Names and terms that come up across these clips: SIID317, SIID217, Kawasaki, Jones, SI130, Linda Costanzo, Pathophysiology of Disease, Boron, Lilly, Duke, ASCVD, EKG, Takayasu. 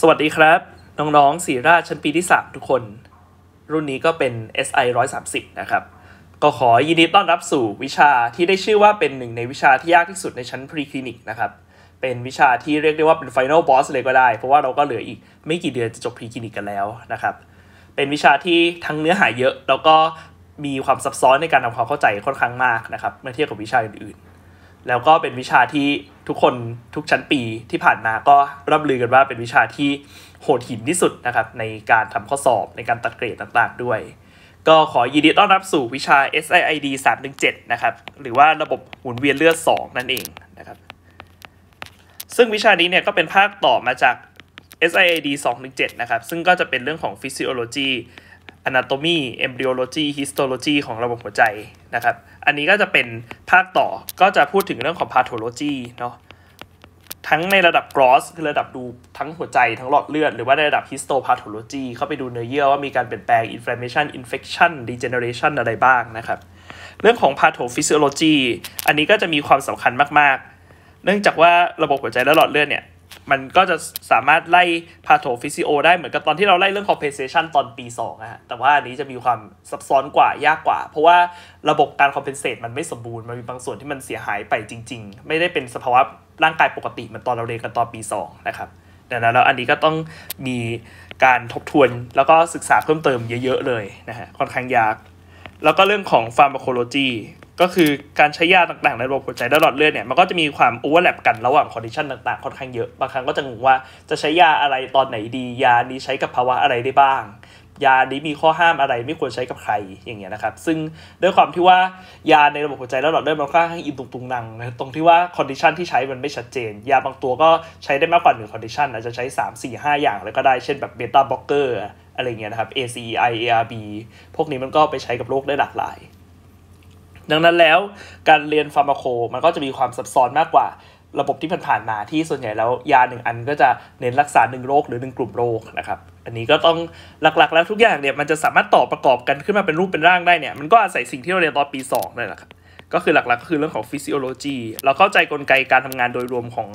สวัสดีครับน้องๆศิริราชชั้นปีที่3ทุกคนรุ่นนี้ก็เป็น SI130 นะครับก็ขอยินดีต้อนรับสู่วิชาที่ได้ชื่อว่าเป็นหนึ่งในวิชาที่ยากที่สุดในชั้นพรีคลินิกนะครับเป็นวิชาที่เรียกได้ว่าเป็น Final Boss เลยก็ได้เพราะว่าเราก็เหลืออีกไม่กี่เดือนจะจบพรีคลินิกกันแล้วนะครับเป็นวิชาที่ทั้งเนื้อหาเยอะแล้วก็มีความซับซ้อนในการทำความเข้าใจค่อนข้างมากนะครับเมื่อเทียบกับวิชาอื่นๆแล้วก็เป็นวิชาที่ทุกคนทุกชั้นปีที่ผ่านมาก็ร่ำลือกันว่าเป็นวิชาที่โหดหินที่สุดนะครับในการทำข้อสอบในการตัดเกรดต่างๆด้วยก็ขอยินดีต้อนรับสู่วิชา SIID317 นะครับหรือว่าระบบหมุนเวียนเลือด2นั่นเองนะครับซึ่งวิชานี้เนี่ยก็เป็นภาคต่อมาจาก SIID217 นะครับซึ่งก็จะเป็นเรื่องของ Physiology Anatomy Embryology Histology ของระบบหัวใจนะครับอันนี้ก็จะเป็นภาคต่อก็จะพูดถึงเรื่องของ Pathology เนาะทั้งในระดับ Gross คือระดับดูทั้งหัวใจทั้งหลอดเลือดหรือว่าในระดับ Histopathology เข้าไปดูเนื้อเยื่อว่ามีการเปลี่ยนแปลง Inflammation Infection Degeneration อะไรบ้างนะครับเรื่องของ Pathophysiology อันนี้ก็จะมีความสำคัญมากๆเนื่องจากว่าระบบหัวใจและหลอดเลือดเนี่ยมันก็จะสามารถไล่ Pathophysio ได้เหมือนกับตอนที่เราไล่เรื่อง Compensation ตอนปี2นะฮะแต่ว่าอันนี้จะมีความซับซ้อนกว่ายากกว่าเพราะว่าระบบการ Compensate มันไม่สมบูรณ์มันมีบางส่วนที่มันเสียหายไปจริงๆไม่ได้เป็นสภาวะร่างกายปกติเหมือนตอนเราเรียนกันตอนปี2นะครับดังนั้นแล้วอันนี้ก็ต้องมีการทบทวนแล้วก็ศึกษาเพิ่มเติมเยอะๆเลยนะฮะค่อนข้างยากแล้วก็เรื่องของ Pharmacologyก็คือการใช้ยาต่างๆในระบบหัวใจและหลอดเลือดเนี่ยมันก็จะมีความโอเวอร์แลปกันระหว่างคอนดิชันต่างๆค่อนข้างเยอะบางครั้งก็จะงงว่าจะใช้ยาอะไรตอนไหนดียานี้ใช้กับภาวะอะไรได้บ้างยานี้มีข้อห้ามอะไรไม่ควรใช้กับใครอย่างเงี้ยนะครับซึ่งด้วยความที่ว่ายาในระบบหัวใจและหลอดเลือดมันค่อนข้างอินตุงๆนังตรงที่ว่าคอนดิชันที่ใช้มันไม่ชัดเจนยาบางตัวก็ใช้ได้มากกว่า1คอนดิชันอาจจะใช้ 3-4-5 อย่างเลยก็ได้เช่นแบบเบต้าบล็อกเกอร์อะไรเงี้ยนะครับ ACEI ARB พวกนี้มันก็ไปใช้กับโรคได้หลากหลายดังนั้นแล้วการเรียนฟาร์มาโคมันก็จะมีความซับซ้อนมากกว่าระบบที่ผ่านมาที่ส่วนใหญ่แล้วยาหนึ่งอันก็จะเน้นรักษา1โรคหรือ1กลุ่มโรคนะครับอันนี้ก็ต้องหลักๆแล้วทุกอย่างเนี่ยมันจะสามารถต่อประกอบกันขึ้นมาเป็นรูปเป็นร่างได้เนี่ยมันก็อาศัยสิ่งที่เราเรียนตอนปี2นั่นแหละครับก็คือหลักๆก็คือเรื่องของ physiology เราเข้าใจกลไกการทำงานโดยรวมของ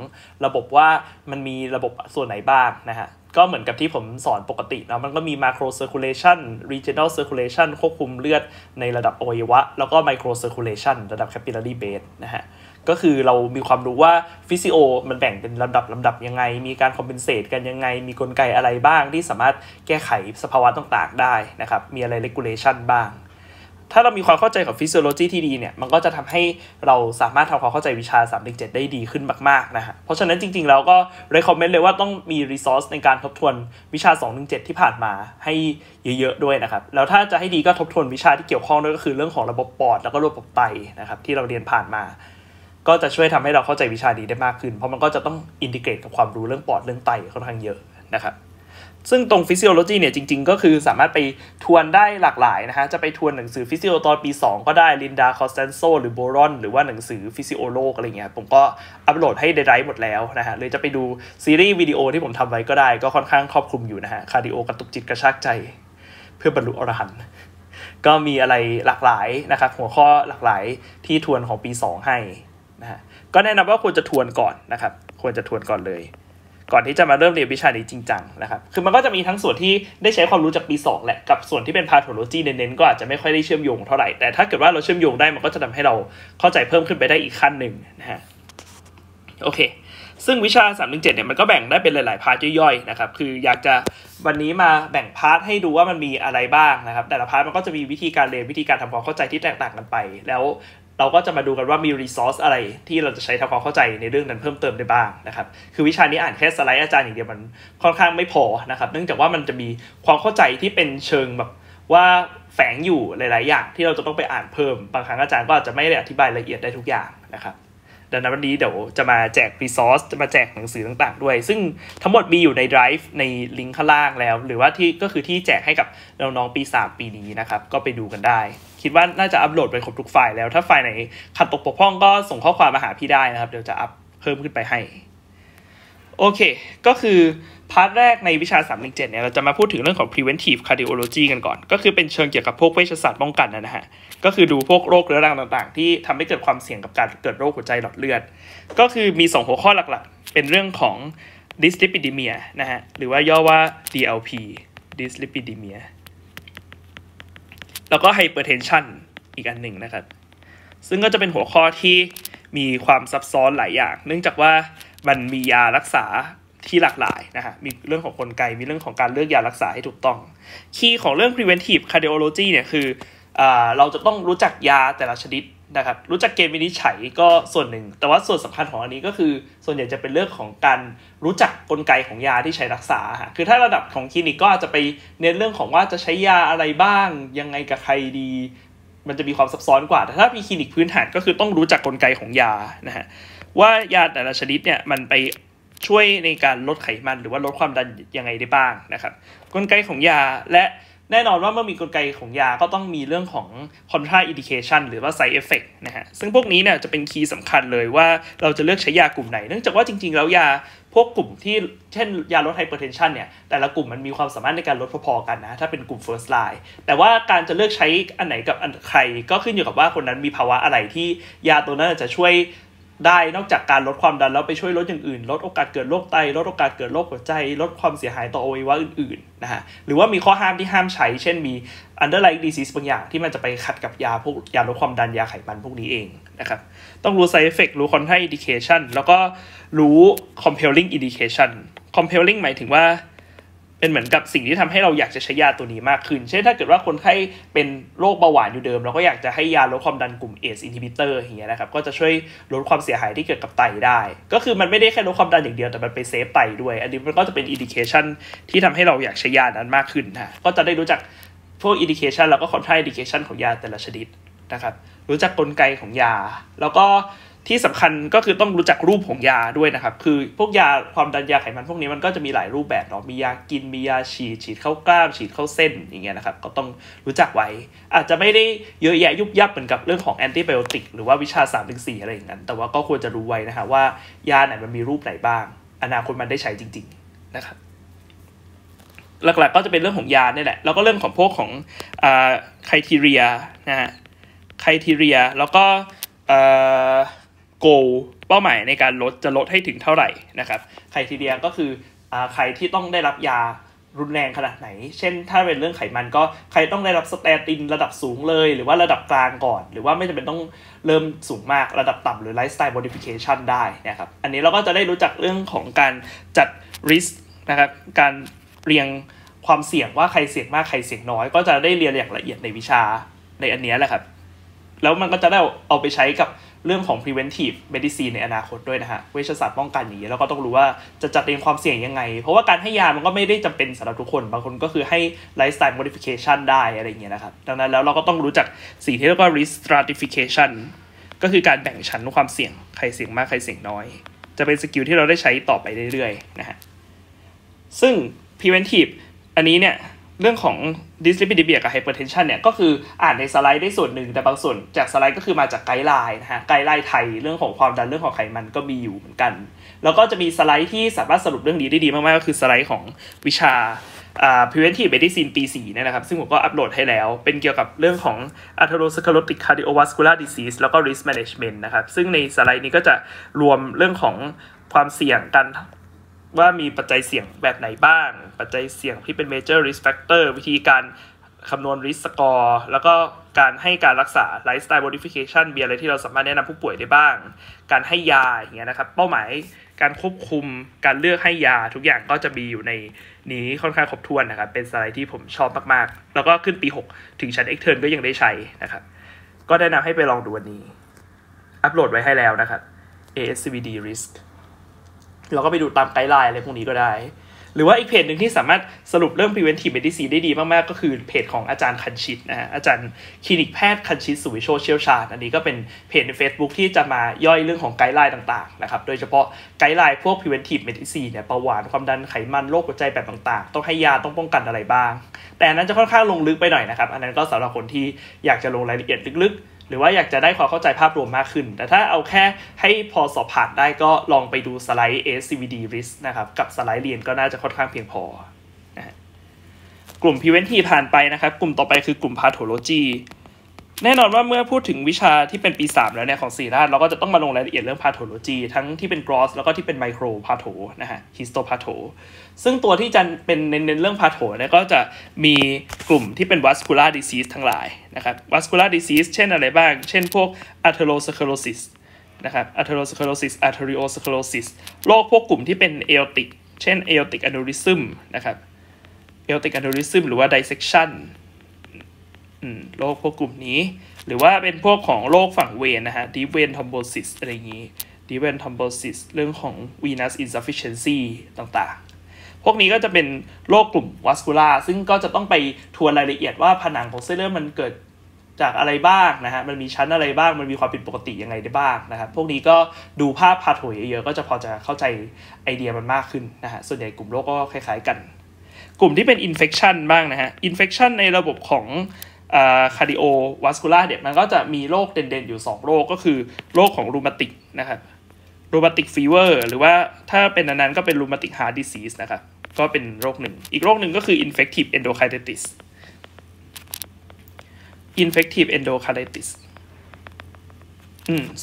ระบบว่ามันมีระบบส่วนไหนบ้างนะฮะก็เหมือนกับที่ผมสอนปกตินะมันก็มี macro circulation regional circulation ควบคุมเลือดในระดับอวัยวะแล้วก็ micro circulation ระดับ capillary bed นะฮะก็คือเรามีความรู้ว่า physio มันแบ่งเป็นลำดับยังไงมีการ compensate กันยังไงมีกลไกอะไรบ้างที่สามารถแก้ไขสภาวะต่างๆได้นะครับมีอะไร regulation บ้างถ้าเรามีความเข้าใจกับ physiology ที่ดีเนี่ยมันก็จะทำให้เราสามารถทำความเข้าใจวิชา 317 ได้ดีขึ้นมากๆนะฮะเพราะฉะนั้นจริงๆแล้วก็ recommend เลยว่าต้องมี resource ในการทบทวนวิชา 217 ที่ผ่านมาให้เยอะๆด้วยนะครับแล้วถ้าจะให้ดีก็ทบทวนวิชาที่เกี่ยวข้องด้วยก็คือเรื่องของระบบปอดแล้วก็ระบบไตนะครับที่เราเรียนผ่านมาก็จะช่วยทำให้เราเข้าใจวิชานี้ได้มากขึ้นเพราะมันก็จะต้อง integrate กับความรู้เรื่องปอดเรื่องไตค่อนข้างเยอะนะครับซึ่งตรง Physiology เนี่ยจริงๆก็คือสามารถไปทวนได้หลากหลายนะฮะจะไปทวนหนังสือ Physio ตอนปี2ก็ได้ Linda Costanzo หรือ Boron หรือว่าหนังสือ Physio โลกอะไรเงี้ยผมก็อัปโหลดให้ได้หมดแล้วนะฮะเลยจะไปดูซีรีส์วิดีโอที่ผมทำไว้ก็ได้ก็ค่อนข้างครอบคลุมอยู่นะฮะคาร์ดิโอกระตุกจิตกระชากใจเพื่อบรรลุอรหันต์ก็มีอะไรหลากหลายนะครับหัวข้อหลากหลายที่ทวนของปี2ให้นะฮะก็แนะนำว่าควรจะทวนก่อนนะครับควรจะทวนก่อนเลยก่อนที่จะมาเริ่มเรียนวิชานี้จริงจังนะครับคือมันก็จะมีทั้งส่วนที่ได้ใช้ความรู้จากปี2แหละกับส่วนที่เป็น Pathology เน้นๆก็อาจจะไม่ค่อยได้เชื่อมโยงเท่าไหร่แต่ถ้าเกิดว่าเราเชื่อมโยงได้มันก็จะทำให้เราเข้าใจเพิ่มขึ้นไปได้อีกขั้นหนึ่งนะฮะโอเคซึ่งวิชา 317 เนี่ยมันก็แบ่งได้เป็นหลายๆพาร์ทย่อยๆนะครับคืออยากจะวันนี้มาแบ่งพาร์ทให้ดูว่ามันมีอะไรบ้างนะครับแต่ละพาร์ทมันก็จะมีวิธีการเรียนวิธีการทำความเข้าใจที่แตกต่างกันไปแล้วเราก็จะมาดูกันว่ามีรีซอสอะไรที่เราจะใช้ทำความเข้าใจในเรื่องนั้นเพิ่มเติมได้บ้างนะครับคือวิชานี้อ่านแค่สไลด์อาจารย์อย่างเดียวมันค่อนข้างไม่พอนะครับเนื่องจากว่ามันจะมีความเข้าใจที่เป็นเชิงแบบว่าแฝงอยู่หลายๆอย่างที่เราจะต้องไปอ่านเพิ่มบางครั้งอาจารย์ก็อาจจะไม่ได้อธิบายละเอียดได้ทุกอย่างนะครับดังนั้นวันนี้เดี๋ยวจะมาแจกรีซอสจะมาแจกหนังสือต่างๆด้วยซึ่งทั้งหมดมีอยู่ใน Drive ในลิงก์ข้างล่างแล้วหรือว่าที่ก็คือที่แจกให้กับน้องๆปี3ปีนี้นะครับก็ไปดูกันได้คิดว่าน่าจะอัปโหลดไปครบทุกไฟล์แล้วถ้าไฟล์ไหนขัดตกปกพร่องก็ส่งข้อความมาหาพี่ได้นะครับเดี๋ยวจะอัปเพิ่มขึ้นไปให้โอเคก็คือพาร์ทแรกในวิชา 317 เนี่ยเราจะมาพูดถึงเรื่องของ preventive cardiology กันก่อนก็คือเป็นเชิงเกี่ยวกับพวกเวชศาสตร์ป้องกันนะฮะก็คือดูพวกโรคเรื้อรังต่างๆที่ทำให้เกิดความเสี่ยงกับการเกิดโรคหัวใจหลอดเลือดก็คือมี2หัวข้อหลักๆเป็นเรื่องของ dyslipidemia นะฮะหรือว่าย่อว่า DLP dyslipidemia แล้วก็ hypertension อีกอันหนึ่งนะครับซึ่งก็จะเป็นหัวข้อที่มีความซับซ้อนหลายอย่างเนื่องจากว่ามันมียารักษาที่หลากหลายนะฮะมีเรื่องของกลไกมีเรื่องของการเลือกยารักษาให้ถูกต้องคีย์ของเรื่อง preventive cardiology เนี่ยคือเราจะต้องรู้จักยาแต่ละชนิดนะครับรู้จักเกณฑ์วินิจฉัยก็ส่วนหนึ่งแต่ว่าส่วนสำคัญของอันนี้ก็คือส่วนใหญ่จะเป็นเรื่องของการรู้จักกลไกของยาที่ใช้รักษาฮะคือถ้าระดับของคลินิกก็อาจจะไปเน้นเรื่องของว่าจะใช้ยาอะไรบ้างยังไงกับใครดีมันจะมีความซับซ้อนกว่าแต่ถ้ามีคลินิกพื้นฐานก็คือต้องรู้จักกลไกของยานะฮะว่ายาแต่ละชนิดเนี่ยมันไปช่วยในการลดไขมันหรือว่าลดความดันยังไงได้บ้างนะครับกลไกของยาและแน่นอนว่าเมื่อมีกลไกของยาก็ต้องมีเรื่องของ contraindication หรือว่า side effect นะฮะซึ่งพวกนี้เนี่ยจะเป็นคีย์สำคัญเลยว่าเราจะเลือกใช้ยากลุ่มไหนเนื่องจากว่าจริงๆแล้วยาพวกกลุ่มที่เช่นยาลด hypertension เนี่ยแต่ละกลุ่มมันมีความสามารถในการลดพอๆกันนะถ้าเป็นกลุ่ม first line แต่ว่าการจะเลือกใช้อันไหนกับอันใครก็ขึ้นอยู่กับว่าคนนั้นมีภาวะอะไรที่ยาตัวนั้นจะช่วยได้นอกจากการลดความดันแล้วไปช่วยลดอย่างอื่นลดโอกาสเกิดโรคไตลดโอกาสเกิดโรคหัวใจลดความเสียหายต่ออวัยวะอื่นๆนะฮะหรือว่ามีข้อห้ามที่ห้ามใช้เช่นมี underlying disease บางอย่างที่มันจะไปขัดกับยาพวกยาลดความดันยาไขมันพวกนี้เองนะครับต้องรู้ side effect รู้ contraindication แล้วก็รู้ compelling indication compelling หมายถึงว่าเป็นเหมือนกับสิ่งที่ทำให้เราอยากจะใช้ยาตัวนี้มากขึ้นเช่นถ้าเกิดว่าคนไข้เป็นโรคเบาหวานอยู่เดิมเราก็อยากจะให้ยาลดความดันกลุ่ม ACE inhibitor อย่างเงี้ยนะครับก็จะช่วยลดความเสียหายที่เกิดกับไตได้ก็คือมันไม่ได้แค่ลดความดันอย่างเดียวแต่มันไปเซฟไตด้วยอันนี้มันก็จะเป็น indication ที่ทำให้เราอยากใช้ยานั้นมากขึ้นนะก็จะได้รู้จักพวก indication แล้วก็ contra indication ของยาแต่ละชนิดนะครับรู้จักกลไกของยาแล้วก็ที่สำคัญก็คือต้องรู้จักรูปของยาด้วยนะครับคือพวกยาความดันยาไขมันพวกนี้มันก็จะมีหลายรูปแบบเนาะมียากินมียาฉีดเข้ากล้ามฉีดเข้าเส้นอย่างเงี้ยนะครับก็ต้องรู้จักไว้อาจจะไม่ได้เยอะแยะยุบยับเหมือนกับเรื่องของแอนติไบโอติกหรือว่าวิชา 3-4 อะไรอย่างนั้นแต่ว่าก็ควรจะรู้ไว้นะฮะว่ายาไหนมันมีรูปไหนบ้างอนาคตมันได้ใช้จริงๆนะครับหลักๆก็จะเป็นเรื่องของยาเนี่ยแหละแล้วก็เรื่องของพวกของcriteria นะฮะ criteria แล้วก็goal เป้าหมายในการลดจะลดให้ถึงเท่าไหร่นะครับไครทีเรียก็คือใครที่ต้องได้รับยารุนแรงขนาดไหนเช่นถ้าเป็นเรื่องไขมันก็ใครต้องได้รับสเตตินระดับสูงเลยหรือว่าระดับกลางก่อนหรือว่าไม่จำเป็นต้องเริ่มสูงมากระดับต่ำหรือไลฟ์สไตล์ modification ได้นะครับอันนี้เราก็จะได้รู้จักเรื่องของการจัด risk นะครับการเรียงความเสี่ยงว่าใครเสี่ยงมากใครเสี่ยงน้อยก็จะได้เรียนอย่างละเอียดในวิชาในอันนี้แหละครับแล้วมันก็จะได้เอาไปใช้กับเรื่องของ preventive medicine ในอนาคตด้วยนะฮะเวชศาสตร์ป้องกันอย่างนี้แล้วก็ต้องรู้ว่าจะจัดเรียงความเสี่ยงยังไงเพราะว่าการให้ยามันก็ไม่ได้จำเป็นสำหรับทุกคนบางคนก็คือให้ lifestyle modification ได้อะไรอย่างเงี้ยนะครับดังนั้นแล้วเราก็ต้องรู้จักสิ่งที่เรียกว่า risk stratification ก็คือการแบ่งชั้นความเสี่ยงใครเสี่ยงมากใครเสี่ยงน้อยจะเป็นสกิลที่เราได้ใช้ต่อไปเรื่อยๆนะฮะซึ่ง preventive อันนี้เนี่ยเรื่องของ dyslipidemia กับ hypertension เนี่ยก็คืออ่านในสไลด์ได้ส่วนหนึ่งแต่บางส่วนจากสไลด์ก็คือมาจากไกด์ไลน์นะฮะไกด์ไลน์ไทยเรื่องของความดันเรื่องของไขมันก็มีอยู่เหมือนกันแล้วก็จะมีสไลด์ที่สามารถสรุปเรื่องนี้ได้ดีมากๆก็คือสไลด์ของวิชาpreventive medicine ปี 4 นะครับซึ่งผมก็อัปโหลดให้แล้วเป็นเกี่ยวกับเรื่องของ atherosclerotic cardiovascular disease แล้วก็ risk management นะครับซึ่งในสไลด์นี้ก็จะรวมเรื่องของความเสี่ยงกันว่ามีปัจจัยเสี่ยงแบบไหนบ้างปัจจัยเสี่ยงที่เป็น major risk factor วิธีการคำนวณ risk score แล้วก็การให้การรักษา lifestyle modification มีอะไรที่เราสามารถแนะนำผู้ป่วยได้บ้างการให้ยาอย่างเงี้ยนะครับเป้าหมายการควบคุมการเลือกให้ยาทุกอย่างก็จะมีอยู่ในนี้ค่อนข้างครบถ้วนนะครับเป็นสไลด์ที่ผมชอบมากๆแล้วก็ขึ้นปี 6 ถึงชั้น extern ก็ยังได้ใช้นะครับก็แนะนำให้ไปลองดูวันนี้อัปโหลดไว้ให้แล้วนะครับ ASCVD riskเราก็ไปดูตามไกด์ไลน์อะไรพวกนี้ก็ได้หรือว่าอีกเพจหนึ่งที่สามารถสรุปเรื่อง preventive medicine ได้ดีมากๆก็คือเพจของอาจารย์คันชิตนะฮะอาจารย์คลินิกแพทย์คันชิตสุวิโชเชี่ยวชาญอันนี้ก็เป็นเพจใน Facebook ที่จะมาย่อยเรื่องของไกด์ไลน์ต่างๆนะครับโดยเฉพาะไกด์ไลน์พวก preventive medicine เนี่ยเบาหวานความดันไขมันโรคหัวใจแบบต่างๆต้องให้ยาต้องป้องกันอะไรบ้างแต่อันนั้นจะค่อนข้างลงลึกไปหน่อยนะครับอันนั้นก็สำหรับคนที่อยากจะลงรายละเอียดลึกๆหรือว่าอยากจะได้ความเข้าใจภาพรวมมากขึ้นแต่ถ้าเอาแค่ให้พอสอบผ่านได้ก็ลองไปดูสไลด์ ASCVD risk นะครับกับสไลด์เรียนก็น่าจะค่อนข้างเพียงพอนะกลุ่ม preventive ผ่านไปนะครับกลุ่มต่อไปคือกลุ่ม pathology แน่นอนว่าเมื่อพูดถึงวิชาที่เป็นปี3แล้วเนี่ยของศิริราชเราก็จะต้องมาลงรายละเอียดเรื่อง pathology ทั้งที่เป็น gross แล้วก็ที่เป็น micro patho นะฮะ histopatho ซึ่งตัวที่จะเป็นเน้นเรื่อง patho เนี่ยก็จะมีกลุ่มที่เป็น vascular disease ทั้งหลายนะครับ vascular disease เช่นอะไรบ้างเช่นพวก atherosclerosis นะครับ atherosclerosis arteriosclerosis โรคพวกกลุ่มที่เป็น aortic เช่น aortic aneurysm นะครับ aortic aneurysm หรือว่า dissectionโรคพวกกลุ่มนี้หรือว่าเป็นพวกของโรคฝั่งเวนนะฮะ deep vein thrombosis อะไรอย่างนี้ deep vein thrombosis เรื่องของ venous insufficiency ต่างๆพวกนี้ก็จะเป็นโรคกลุ่ม vascular ซึ่งก็จะต้องไปทวนรายละเอียดว่าผนังของเส้นเลือดมันเกิดจากอะไรบ้างนะฮะมันมีชั้นอะไรบ้างมันมีความผิดปกติยังไงได้บ้างนะครับพวกนี้ก็ดูภาพพาโถเยอะๆก็จะพอจะเข้าใจไอเดียมันมากขึ้นนะฮะส่วนใหญ่กลุ่มโรคก็คล้ายๆกันกลุ่มที่เป็น infection บ้างนะฮะ infection ในระบบของcardiovascular เนี่ยมันก็จะมีโรคเด่นๆอยู่2โรคก็คือโรคของ rheumatic นะครับ rheumatic fever หรือว่าถ้าเป็นนั้นๆก็เป็น rheumatic heart disease นะครับก็เป็นโรคหนึ่งอีกโรคหนึ่งก็คือ infective endocarditis infective endocarditis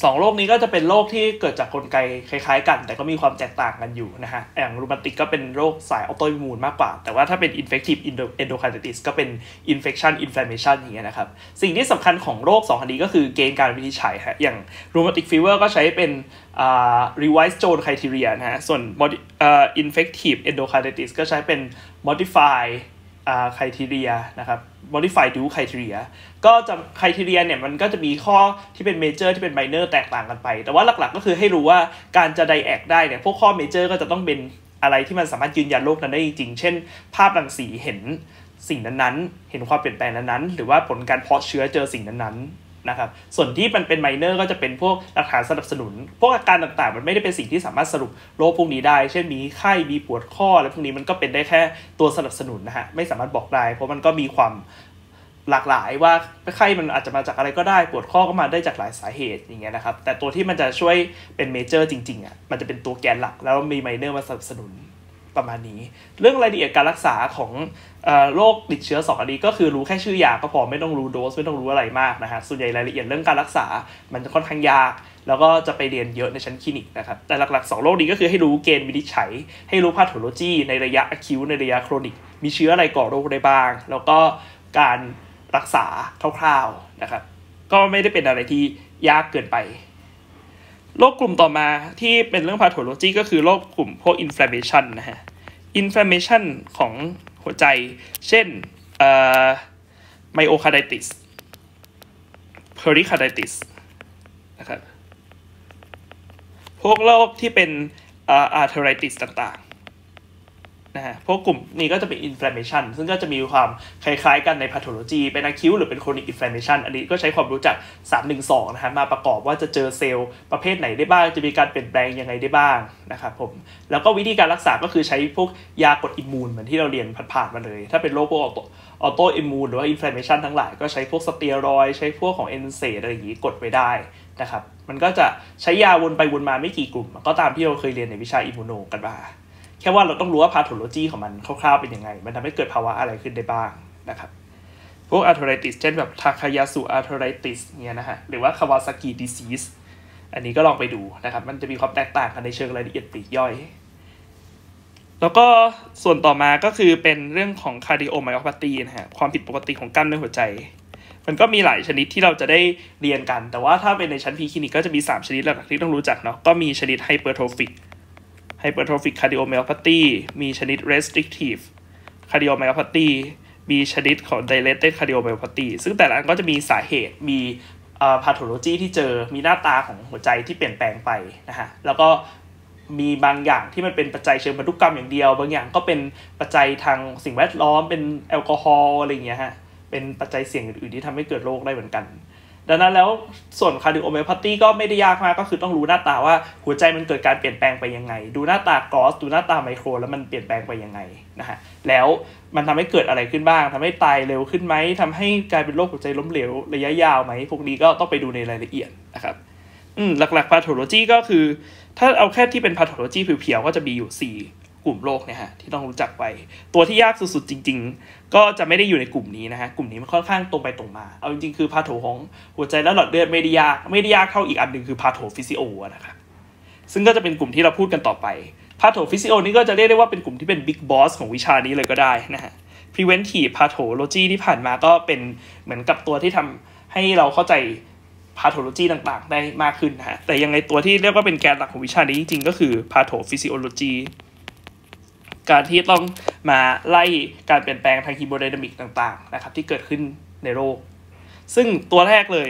สองโรคนี้ก็จะเป็นโรคที่เกิดจากกลไกคล้ายๆกันแต่ก็มีความแตกต่างกันอยู่นะฮะอย่างรูมาติกก็เป็นโรคสายออโตอิมมูนมากกว่าแต่ว่าถ้าเป็น infective endocarditis ก็เป็น infection inflammation อย่างเงี้ยนะครับสิ่งที่สำคัญของโรค2อันนี้ก็คือเกณฑ์การวินิจฉัยฮะอย่าง rheumatic fever ก็ใช้เป็นrevised Jones criteria นะฮะส่วน infective endocarditis ก็ใช้เป็น modify criteria นะครับ modify Duke criteria ก็จะ criteria เนี่ยมันก็จะมีข้อที่เป็น major ที่เป็น minor แตกต่างกันไปแต่ว่าหลักๆก็คือให้รู้ว่าการจะ diagnose ได้เนี่ยพวกข้อ major ก็จะต้องเป็นอะไรที่มันสามารถยืนยันโรคนั้นได้จริงๆเช่นภาพรังสีเห็นสิ่งนั้นๆเห็นความเปลี่ยนแปลงนั้นๆหรือว่าผลการเพาะเชื้อเจอสิ่งนั้นๆนะครับส่วนที่มันเป็น minor ก็จะเป็นพวกหลักฐานสนับสนุนพวกอาการต่างๆมันไม่ได้เป็นสิ่งที่สามารถสรุปโรคพวกนี้ได้เช่นมีไข้มีปวดข้ออะไรพวกนี้มันก็เป็นได้แค่ตัวสนับสนุนนะฮะไม่สามารถบอกได้เพราะมันก็มีความหลากหลายว่าไข้มันอาจจะมาจากอะไรก็ได้ปวดข้อก็มาได้จากหลายสาเหตุอย่างเงี้ยนะครับแต่ตัวที่มันจะช่วยเป็นเมเจอร์จริงๆอ่ะมันจะเป็นตัวแกนหลักแล้วมีไมเนอร์มาสนับสนุนประมาณนี้เรื่องรายละเอียดการรักษาของโรคติดเชื้อ2อันนี้ก็คือรู้แค่ชื่อยาก็พอไม่ต้องรู้โดสไม่ต้องรู้อะไรมากนะฮะส่วนใหญ่รายละเอียดเรื่องการรักษามันจะค่อนข้างยากแล้วก็จะไปเรียนเยอะในชั้นคลินิกนะครับแต่หลักๆ2โรคนี้ก็คือให้รู้เกณฑ์วินิจฉัยให้รู้พาโธโลจีในระยะอะคิวในระยะโครนิกมีเชื้ออะไรก่อโรคได้บ้างแล้วก็การรักษาคร่าวๆนะครับก็ไม่ได้เป็นอะไรที่ยากเกินไปโรคกลุ่มต่อมาที่เป็นเรื่อง pathology ก็คือโรคกลุ่มพวก inflammation นะฮะ inflammation ของหัวใจเช่นmyocarditis pericarditis นะครับพวกโรคที่เป็น arthritis ต่างๆพวกกลุ่มนี้ก็จะเป็น inflammation ซึ่งก็จะมีความคล้ายๆกันใน pathology เป็น acute หรือเป็น chronic inflammation อันนี้ก็ใช้ความรู้จัก312นะฮะมาประกอบว่าจะเจอเซลล์ประเภทไหนได้บ้างจะมีการเปลี่ยนแปลงยังไงได้บ้างนะครับผมแล้วก็วิธีการรักษาก็คือใช้พวกยากดอิมมูนเหมือนที่เราเรียนผ่านๆมาเลยถ้าเป็นโรคพวกออโตอิมมูนหรือว่า inflammation ทั้งหลายก็ใช้พวกสเตียรอยด์ใช้พวกของเอนไซม์อะไรอย่างนี้กดไว้ได้นะครับมันก็จะใช้ยาวนไปวนมาไม่กี่กลุ่มก็ตามที่เราเคยเรียนในวิชาอิมมูโนกันมาแค่ว่าเราต้องรู้ว่า pathology ของมันคร่าวๆเป็นยังไงมันทำให้เกิดภาวะอะไรขึ้นได้บ้างนะครับพวก arthritis เช่นแบบ Takayasu arthritis เนี่ยนะฮะหรือว่า Kawasaki disease อันนี้ก็ลองไปดูนะครับมันจะมีความแตกต่างกันในเชิงรายละเอียดปลีกย่อยแล้วก็ส่วนต่อมาก็คือเป็นเรื่องของ cardiomyopathy นะฮะความผิดปกติของกล้ามเนื้อหัวใจมันก็มีหลายชนิดที่เราจะได้เรียนกันแต่ว่าถ้าเป็นในชั้นพีคลินิกก็จะมี3ชนิดหลักๆที่ต้องรู้จักเนาะก็มีชนิด hypertrophic hypertrophic cardiomyopathy มีชนิด restrictive cardiomyopathy มีชนิดของ dilated cardiomyopathy ซึ่งแต่ละอันก็จะมีสาเหตุมี pathology ที่เจอมีหน้าตาของหัวใจที่เปลี่ยนแปลงไปนะฮะแล้วก็มีบางอย่างที่มันเป็นปัจจัยเชิงพันธุกรรมอย่างเดียวบางอย่างก็เป็นปัจจัยทางสิ่งแวดล้อมเป็นแอลกอฮอล์อะไรอย่างเงี้ยฮะเป็นปัจจัยเสี่ยงอื่นๆที่ทำให้เกิดโรคได้เหมือนกันดังนั้นแล้วส่วน cardiomyopathy ก็ไม่ได้ยากมากก็คือต้องรู้หน้าตาว่าหัวใจมันเกิดการเปลี่ยนแปลงไปยังไงดูหน้าตากรอสดูหน้าตาไมโครแล้วมันเปลี่ยนแปลงไปยังไงนะฮะแล้วมันทำให้เกิดอะไรขึ้นบ้างทำให้ตายเร็วขึ้นไหมทำให้กลายเป็นโรคหัวใจล้มเหลวระยะยาวไหมพวกนี้ก็ต้องไปดูในรายละเอียดนะครับหลักๆ pathology ก็คือถ้าเอาแค่ที่เป็น pathology เพียวๆก็จะมีอยู่4 กลุ่มโรคเนี่ยฮะที่ต้องรู้จักไว้ตัวที่ยากสุดๆจริงๆก็จะไม่ได้อยู่ในกลุ่มนี้นะฮะกลุ่มนี้มันค่อนข้างตรงไปตรงมาเอาจริงๆคือพาโถของหัวใจและหลอดเลือดไม่ได้ยากเท่าอีกอันหนึ่งคือพาโถฟิสิโอนะครับซึ่งก็จะเป็นกลุ่มที่เราพูดกันต่อไปพาโถฟิสิโอนี่ก็จะเรียกได้ว่าเป็นกลุ่มที่เป็นบิ๊กบอสของวิชานี้เลยก็ได้นะฮะ preventive pathology ที่ผ่านมาก็เป็นเหมือนกับตัวที่ทำให้เราเข้าใจพาโธโลจีต่างๆได้มากขึ้นนะฮะแต่ยังไงตัวที่เรียกว่าเป็นแกนหลักของวิชานี้จริงๆก็คือพาโธฟิสิโอโลจีการที่ต้องมาไล่การเปลี่ยนแปลงทางฮีโมไดนามิกต่างๆนะครับที่เกิดขึ้นในโรคซึ่งตัวแรกเลย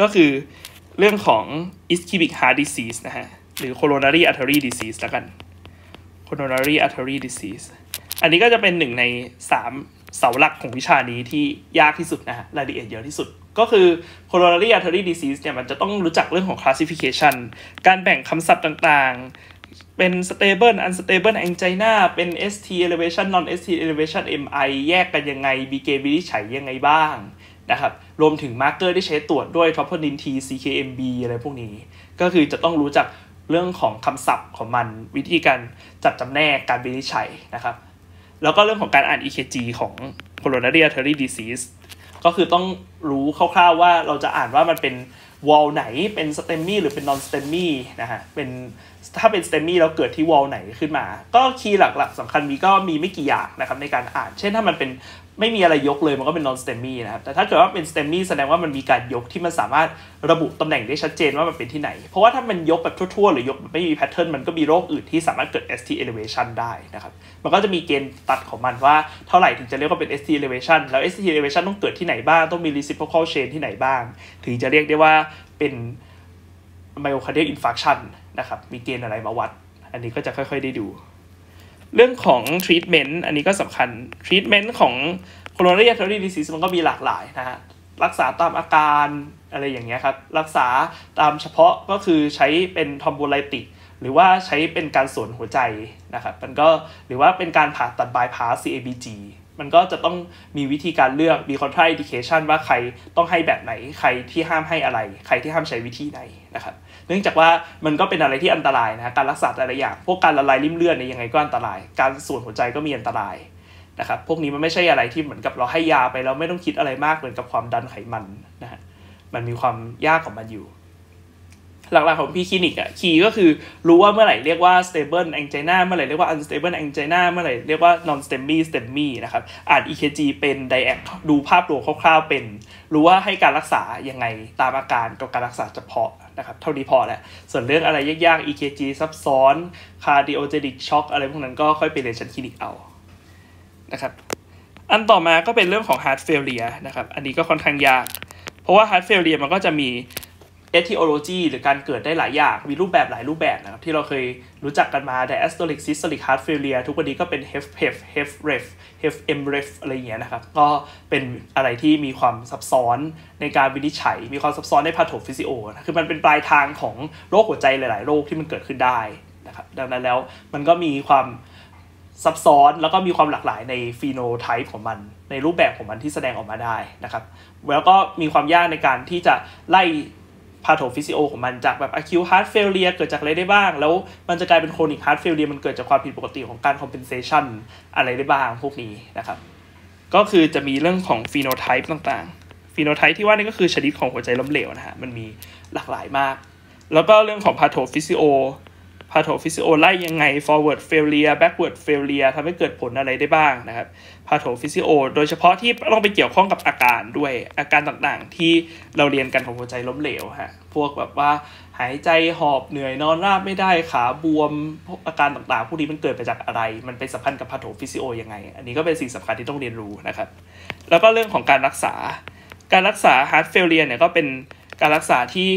ก็คือเรื่องของ ischemic heart disease นะฮะหรือ coronary artery disease ละกัน coronary artery disease อันนี้ก็จะเป็นหนึ่งใน3เสาหลักของวิชานี้ที่ยากที่สุดนะฮะรายละเอียดเยอะที่สุดก็คือ coronary artery disease เนี่ยมันจะต้องรู้จักเรื่องของ classification การแบ่งคำศัพท์ต่างๆเป็น stable unstable angina เป็น ST elevation non ST elevation MI แยกกันยังไง BK วินิจฉัยยังไงบ้างนะครับรวมถึง marker ที่ใช้ตรวจด้วย troponin T CKMB อะไรพวกนี้ก็คือจะต้องรู้จักเรื่องของคำศัพท์ของมันวิธีการจัดจำแนกการวินิจฉัยนะครับแล้วก็เรื่องของการอ่าน EKG ของ coronary artery diseaseก็คือต้องรู้คร่าวๆว่าเราจะอ่านว่ามันเป็นวอลไหนเป็นสเตมมี่หรือเป็นนอนสเตมมี่นะฮะเป็นถ้าเป็นสเตมมี่แล้วเกิดที่วอลไหนขึ้นมาก็คีย์หลักๆสำคัญมีก็มีไม่กี่อย่างนะครับในการอ่านเช่นถ้ามันเป็นไม่มีอะไรยกเลยมันก็เป็นนอนสเตมมี่นะครับแต่ถ้าเกิดว่าเป็นสเตมมี่แสดงว่ามันมีการยกที่มันสามารถระบุตำแหน่งได้ชัดเจนว่ามันเป็นที่ไหนเพราะว่าถ้ามันยกแบบทั่วๆหรือยกไม่มีแพทเทิร์นมันก็มีโรคอื่นที่สามารถเกิด ST elevation ได้นะครับมันก็จะมีเกณฑ์ตัดของมันว่าเท่าไหร่ถึงจะเรียกว่าเป็น ST elevation แล้ว ST elevation ต้องเกิดที่ไหนบ้างต้องมี reciprocal chain ที่ไหนบ้างถึงจะเรียกได้ว่าเป็น myocardial infarction นะครับมีเกณฑ์อะไรมาวัดอันนี้ก็จะค่อยๆได้ดูเรื่องของ treatment อันนี้ก็สำคัญ treatment ของ coronary artery disease มันก็มีหลากหลายนะฮะรักษาตามอาการอะไรอย่างเงี้ยครับรักษาตามเฉพาะก็คือใช้เป็นทอมโบไลติกหรือว่าใช้เป็นการสวนหัวใจนะครับมันก็หรือว่าเป็นการผ่าตัด bypass CABG มันก็จะต้องมีวิธีการเลือกมี contraindication ว่าใครต้องให้แบบไหนใครที่ห้ามให้อะไรใครที่ห้ามใช้วิธีไหนนะครับเนื่องจากว่ามันก็เป็นอะไรที่อันตรายนะการรักษาแต่ละอย่างพวกการละลายริ่มเลือดเนี่ยยังไงก็อันตรายการส่วนหัวใจก็มีอันตรายนะครับพวกนี้มันไม่ใช่อะไรที่เหมือนกับเราให้ยาไปแล้วไม่ต้องคิดอะไรมากเหมือนกับความดันไขมันนะฮะมันมีความยากของมันอยู่หลักๆของพี่คลินิกอะคีย์ก็คือรู้ว่าเมื่อไหร่เรียกว่า stable angina เมื่อไหร่เรียกว่า unstable angina เมื่อไหร่เรียกว่า non STEMI STEMI นะครับอ่าน EKG เป็น DIAC ดูภาพรวมคร่าวๆเป็นรู้ว่าให้การรักษายังไงตามอาการกับการรักษาเฉพาะนะครับเท่านี้พอแล้วส่วนเรื่องอะไรยากๆ EKG ซับซ้อน cardiogenic shock อะไรพวกนั้นก็ค่อยไปเรียนชั้นคลินิกเอานะครับอันต่อมาก็เป็นเรื่องของ heart failure นะครับอันนี้ก็ค่อนข้างยากเพราะว่า heart failure มันก็จะมีetiology หรือการเกิดได้หลายอย่างมีรูปแบบหลายรูปแบบนะครับที่เราเคยรู้จักกันมา diastolic systolic heart failure ทุกวันนี้ก็เป็น HFpEF HFrEF HFmrEF อะไรอย่างเงี้ยนะครับก็เป็นอะไรที่มีความซับซ้อนในการวินิจฉัยมีความซับซ้อนในพาโธฟิสิโอนะคือมันเป็นปลายทางของโรคหัวใจหลายๆโรคที่มันเกิดขึ้นได้นะครับดังนั้นแล้วมันก็มีความซับซ้อนแล้วก็มีความหลากหลายในฟีโนไทป์ของมันในรูปแบบของมันที่แสดงออกมาได้นะครับแล้วก็มีความยากในการที่จะไล่พาโธฟิสิโอของมันจากแบบ acute heart failure เกิดจากอะไรได้บ้างแล้วมันจะกลายเป็น chronic heart failure มันเกิดจากความผิดปกติของการ compensation อะไรได้บ้างพวกนี้นะครับก็คือจะมีเรื่องของ phenotype ต่างๆ phenotype ที่ว่านี่ก็คือชนิดของหัวใจล้มเหลวนะฮะมันมีหลากหลายมากแล้วก็เรื่องของพาโธฟิสิโอไล่ยังไง forward failure backward failure ทำให้เกิดผลอะไรได้บ้างนะครับพาโธฟิสิโอโดยเฉพาะที่ต้องไปเกี่ยวข้องกับอาการด้วยอาการต่างๆที่เราเรียนกันของหัวใจล้มเหลวฮะพวกแบบว่าหายใจหอบเหนื่อยนอนราบไม่ได้ขาบวมอาการต่างๆพวกนี้มันเกิดมาจากอะไรมันไปสัมพันธ์กับพาโธฟิสิโอยังไงอันนี้ก็เป็นสิ่งสำคัญที่ต้องเรียนรู้นะครับแล้วก็เรื่องของการรักษา heart failure เนี่ยก็เป็นการรักษาที่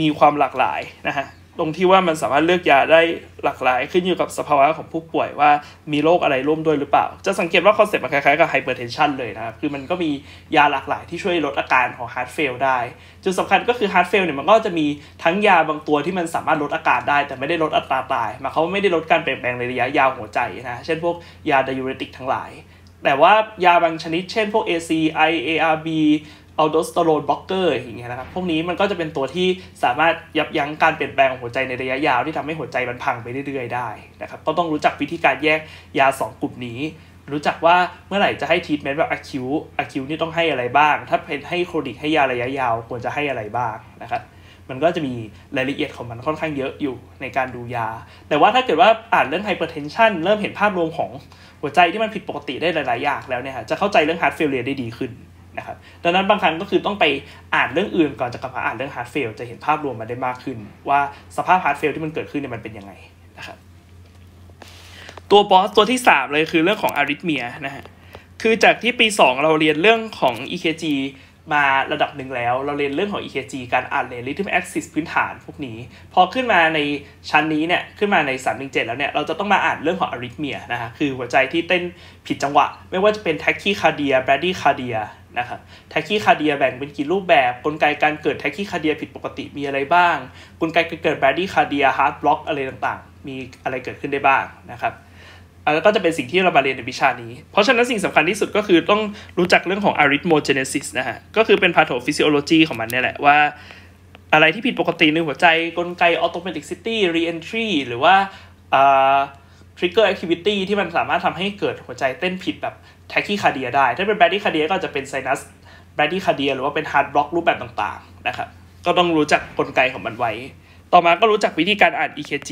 มีความหลากหลายนะฮะตรงที่ว่ามันสามารถเลือกยาได้หลากหลายขึ้นอยู่กับสภาวะของผู้ป่วยว่ามีโรคอะไรร่วมด้วยหรือเปล่าจะสังเกตว่าคอนเซ็ปต์มันคล้ายๆกับไฮเปอร์เทนชันเลยนะครับคือมันก็มียาหลากหลายที่ช่วยลดอาการของฮาร์ทเฟลได้จุดสำคัญก็คือฮาร์ทเฟลเนี่ยมันก็จะมีทั้งยาบางตัวที่มันสามารถลดอาการได้แต่ไม่ได้ลดอัตราตายหมายความว่าไม่ได้ลดการเปลี่ยนแปลงในระยะยาวหัวใจนะเช่นพวกยาไดยูเรติกทั้งหลายแต่ว่ายาบางชนิดเช่นพวก ACE IARB อัลโดสเตอโรนบล็อกเกอร์อย่างเงี้ยนะครับพวกนี้มันก็จะเป็นตัวที่สามารถยับยั้งการเปลี่ยนแปลงของหัวใจในระยะยาวที่ทำให้หัวใจมันพังไปเรื่อยๆได้นะครับก็ต้องรู้จักวิธีการแยกยา2กลุ่มนี้รู้จักว่าเมื่อไหร่จะให้ทีทเมนต์แบบอะคิวนี่ต้องให้อะไรบ้างถ้าเป็นให้โครนิกให้ยาระยะยาวควรจะให้อะไรบ้างนะครับมันก็จะมีรายละเอียดของมันค่อนข้างเยอะอยู่ในการดูยาแต่ว่าถ้าเกิดว่าอ่านเรื่องไฮเปอร์เทนชันเริ่มเห็นภาพรวมของหัวใจที่มันผิดปกติได้หลายๆอย่างแล้วเนี่ยจะเข้าใจเรื่องฮาร์ทเฟลเลียร์ได้ดีขึ้นนะครับดังนั้นบางครั้งก็คือต้องไปอ่านเรื่องอื่นก่อนจะกลับมาอ่านเรื่องฮาร์ทเฟลจะเห็นภาพรวมมาได้มากขึ้นว่าสภาพฮาร์ทเฟลที่มันเกิดขึ้นเนี่ยมันเป็นยังไงนะครับตัวบอสตัวที่3เลยคือเรื่องของอาริทเมียนะฮะคือจากที่ปี2เราเรียนเรื่องของ EKG มาระดับหนึ่งแล้วเราเรียนเรื่องของ EKG การอ่านเลนริทึมแอ็กซิสพื้นฐานพวกนี้พอขึ้นมาในชั้นนี้เนี่ยขึ้นมาใน317แล้วเนี่ยเราจะต้องมาอ่านเรื่องของอาริทเมียนะฮะคือหัวใจที่เต้นผิดจังหวะไม่ว่าจะเป็นแทคคีคาเดียแบรดี้คาเดียนะครับแทคคีคาเดียแบ่งเป็นกี่รูปแบบกลไกการเกิดแทคคีคาเดียผิดปกติมีอะไรบ้างกลไกการเกิดแบรดี้คาเดียฮาร์ทบล็อกอะไรต่างๆมีอะไรเกิดขึ้นได้บ้างนะครับแล้วก็จะเป็นสิ่งที่เรามาเรียนในวิชานี้เพราะฉะนั้นสิ่งสำคัญที่สุดก็คือต้องรู้จักเรื่องของอาริทโมเจเนซิสนะฮะก็คือเป็นพาโธฟิสิโอโลจีของมันนี่แหละว่าอะไรที่ผิดปกติในหัวใจกลไกออโตเมติกซิตี้รีเอนทรีหรือว่าทริกเกอร์แอคทิวิตี้ที่มันสามารถทำให้เกิดหัวใจเต้นผิดแบบแทคคีคาเดียได้ถ้าเป็นแบรดี้คาเดียก็จะเป็นไซนัสแบรดี้คาเดียหรือว่าเป็นฮาร์ทบล็อกรูปแบบต่างๆนะครับก็ต้องรู้จักกลไกของมันไว้ต่อมาก็รู้จักวิธีการอ่าน EKG